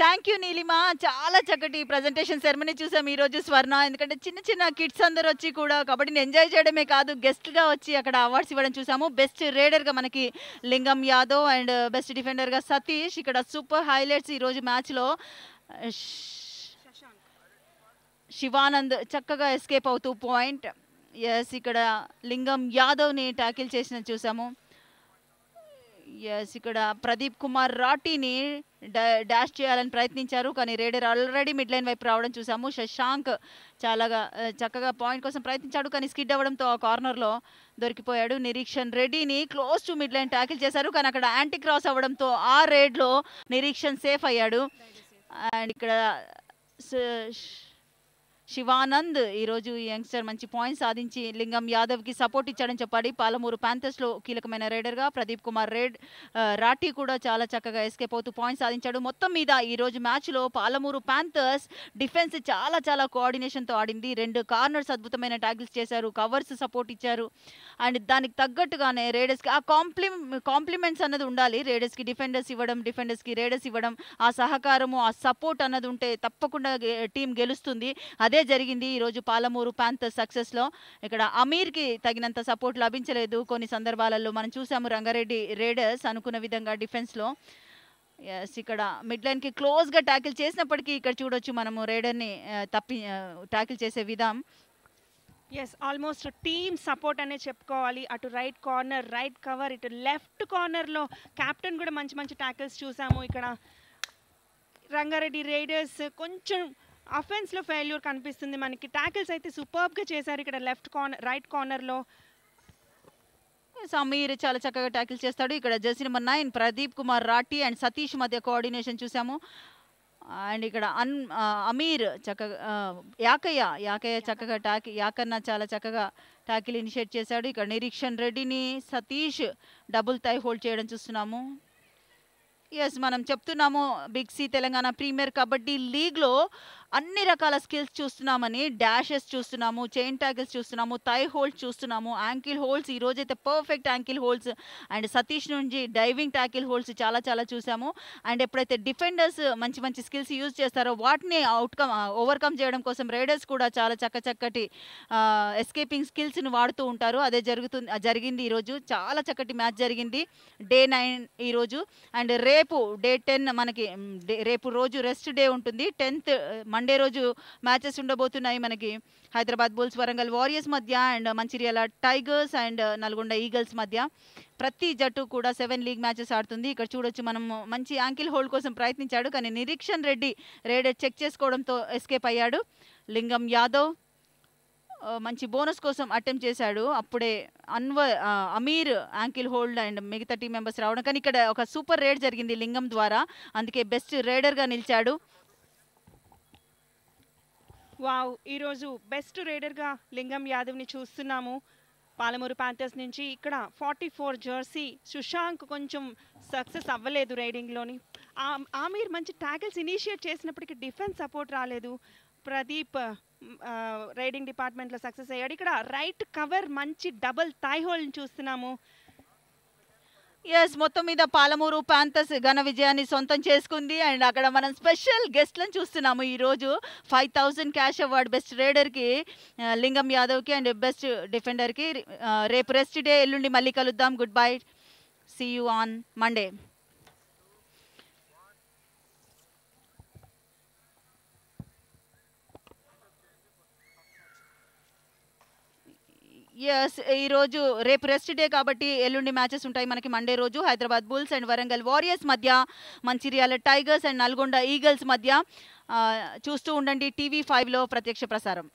Thank you Neelima. చాలా చక్కటి presentation ceremony చూసాం ఈరోజు స్వర్ణ. ఎందుకంటే చిన్న చిన్న kids అందరు వచ్చి కూడా కబడ్డీని ఎంజాయ్ చేయడమే కాదు, గెస్ట్గా వచ్చి అక్కడ అవార్డ్స్ ఇవ్వడం చూసాము. బెస్ట్ రేడర్గా మనకి లింగం యాదవ్ అండ్ బెస్ట్ డిఫెండర్గా సతీష్. ఇక్కడ సూపర్ హైలైట్స్ ఈరోజు మ్యాచ్లో. శివానంద్ చక్కగా ఎస్కేప్ అవుతూ పాయింట్. ఎస్, ఇక్కడ లింగం యాదవ్ని ట్యాకిల్ చేసిన చూసాము. ఎస్, ఇక్కడ ప్రదీప్ కుమార్ రాఠీని డాష్ చేయాలని ప్రయత్నించారు, కానీ రేడర్ ఆల్రెడీ మిడ్ లైన్ వైపు రావడం చూసాము. శశాంక్ చాలా చక్కగా పాయింట్ కోసం ప్రయత్నించాడు, కానీ స్కిడ్ అవ్వడంతో ఆ కార్నర్లో దొరికిపోయాడు. నిరీక్షణ్ రెడ్డిని close to mid line tackle చేశారు, కానీ అక్కడ యాంటీ క్రాస్ అవ్వడంతో ఆ రేడ్లో నిరీక్షణ్ సేఫ్ అయ్యాడు. అండ్ ఇక్కడ శివానంద్ ఈ రోజు ఈ యంగ్స్టర్ మంచి పాయింట్ సాధించి లింగం యాదవ్ కి సపోర్ట్ ఇచ్చాడని చెప్పాలి. పాలమూరు ప్యాంథర్స్ లో కీలకమైన రైడర్ గా ప్రదీప్ కుమార్ రెడ్ రాఠీ కూడా చాలా చక్కగా ఎస్కేప్ అవుతూ పాయింట్ సాధించాడు. మొత్తం మీద ఈ రోజు మ్యాచ్ లో పాలమూరు ప్యాంథర్స్ డిఫెన్స్ చాలా చాలా కోఆర్డినేషన్ తో ఆడింది. రెండు కార్నర్స్ అద్భుతమైన ట్యాకిల్స్ చేశారు, కవర్స్ సపోర్ట్ ఇచ్చారు. అండ్ దానికి తగ్గట్టుగానే రైడర్స్ కి ఆ కాంప్లి కాంప్లిమెంట్స్ అన్నది ఉండాలి. రైడర్స్ కి డిఫెండర్స్ ఇవ్వడం, డిఫెండర్స్ కి రైడర్స్ ఇవ్వడం, ఆ సహకారము ఆ సపోర్ట్ అన్నది ఉంటే తప్పకుండా టీం గెలుస్తుంది. అదే జరిగింది ఈ రోజు పాలమూరు ప్యాంథర్స్ సక్సెస్ లో. ఇక్కడ అమీర్ కి తగినంత సపోర్ట్ లభించలేదు. కొన్ని సందర్భాలలో మనం చూసాము రంగారెడ్డి రైడర్స్ అనుకున్న విధంగా డిఫెన్స్ లో ఇక్కడ మిడ్ లైన్ కి క్లోజ్ గా ట్యాకిల్ చేసినప్పటికీ ఇక్కడ చూడొచ్చు మనము రైడర్ ని తప్పి ట్యాకిల్ చేసే విధానం. ఎస్, ఆల్మోస్ట్ టీమ్ సపోర్ట్ అనే చెప్పుకోవాలి. అటు రైట్ కార్నర్, రైట్ కవర్, ఇటు లెఫ్ట్ కార్నర్ లో కెప్టెన్ కూడా మంచి మంచి ట్యాకిల్స్ చూసాము. ఇక్కడ రంగారెడ్డి రైడర్స్ కొంచెం అఫెన్స్లో ఫెయిల్యూర్ కనిపిస్తుంది మనకి. ట్యాకిల్స్ అయితే సూపర్బ్గా చేశారు ఇక్కడ లెఫ్ట్ కార్నర్, రైట్ కార్నర్లో. సమీర్ చాలా చక్కగా ట్యాకిల్ చేస్తాడు. ఇక్కడ jersey number nine Pradeep Kumar Rathi and Satish మధ్య కోఆర్డినేషన్ చూసాము. అండ్ ఇక్కడ అన్ అమీర్ చక్కగా యాకయ్య యాకయ్య చక్కగా ట్యాకి యాకన్న చాలా చక్కగా ట్యాకిల్ ఇనిషియేట్ చేశాడు. ఇక్కడ నిరీక్షణ్ రెడ్డిని సతీష్ డబుల్ తై హోల్డ్ చేయడం చూస్తున్నాము. ఎస్, మనం చెప్తున్నాము Big C Telangana premier kabaddi లీగ్లో అన్ని రకాల స్కిల్స్ చూస్తున్నామని. డాషెస్ చూస్తున్నాము, చైన్ ట్యాకిల్స్ చూస్తున్నాము, థై హోల్డ్స్ చూస్తున్నాము, యాంకిల్ హోల్డ్స్. ఈరోజైతే perfect ankle holds and Satish నుంచి డైవింగ్ ట్యాకిల్ హోల్డ్స్ చాలా చాలా చూసాము. అండ్ ఎప్పుడైతే డిఫెండర్స్ మంచి మంచి స్కిల్స్ యూజ్ చేస్తారో వాటిని అవుట్కమ్ ఓవర్కమ్ చేయడం కోసం రైడర్స్ కూడా చాలా చక్క చక్కటి ఎస్కేపింగ్ స్కిల్స్ని వాడుతూ ఉంటారు. అదే జరుగుతుంది జరిగింది ఈరోజు. చాలా చక్కటి మ్యాచ్ జరిగింది డే నైన్ ఈరోజు. అండ్ రేపు డే టెన్ మనకి రేపు రోజు రెస్ట్ డే ఉంటుంది. టెన్త్ మండే రోజు మ్యాచెస్ ఉండబోతున్నాయి మనకి. హైదరాబాద్ బుల్స్ వరంగల్ వారియర్స్ మధ్య and Mancherial tigers and Nalgonda eagles మధ్య ప్రతి జట్టు కూడా సెవెన్ లీగ్ మ్యాచెస్ ఆడుతుంది. ఇక్కడ చూడొచ్చు మనం మంచి యాంకిల్ హోల్డ్ కోసం ప్రయత్నించాడు కానీ నిరీక్షణ్ రెడ్డి రైడర్ చెక్ చేసుకోవడంతో ఎస్కేప్ అయ్యాడు. లింగం యాదవ్ మంచి బోనస్ కోసం అటెంప్ట్ చేశాడు. అప్పుడే Anwar Amir ankle hold and మిగతా టీం మెంబర్స్ రావడం కానీ ఇక్కడ ఒక సూపర్ రైడ్ జరిగింది లింగం ద్వారా. అందుకే బెస్ట్ రైడర్గా నిలిచాడు. వావ్, ఈరోజు బెస్ట్ రైడర్గా లింగం యాదవ్ని చూస్తున్నాము పాలమూరు ప్యాంథర్స్ నుంచి. ఇక్కడ ఫార్టీ ఫోర్ జెర్సీ సుశాంక్ కొంచెం సక్సెస్ అవ్వలేదు రైడింగ్లోని. ఆమీర్ మంచి ట్యాకిల్స్ ఇనిషియేట్ చేసినప్పటికీ డిఫెన్స్ సపోర్ట్ రాలేదు. ప్రదీప్ రైడింగ్ డిపార్ట్మెంట్లో సక్సెస్ అయ్యాడు. ఇక్కడ రైట్ కవర్ మంచి డబుల్ థై హోల్డ్ని చూస్తున్నాము. ఎస్, మొత్తం మీద పాలమూరు ప్యాంథర్స్ ఘన విజయాన్ని సొంతం చేసుకుంది. అండ్ అక్కడ మనం స్పెషల్ గెస్ట్లను చూస్తున్నాము ఈరోజు. Five thousand cash award best రైడర్కి లింగం యాదవ్కి అండ్ బెస్ట్ డిఫెండర్కి. రేపు రెస్ట్ డే, ఎల్లుండి మళ్ళీ కలుద్దాం. Good bye, see you on Monday. Yes, ఈరోజు రేపు రెస్ట్ డే కాబట్టి ఎల్లుండి మ్యాచెస్ ఉంటాయి మనకి. మండే రోజు Hyderabad bulls and Warangal warriors మధ్య, Mancherial tigers and Nalgonda eagles మధ్య. చూస్తూ ఉండండి టీవీ ఫైవ్లో ప్రత్యక్ష ప్రసారం.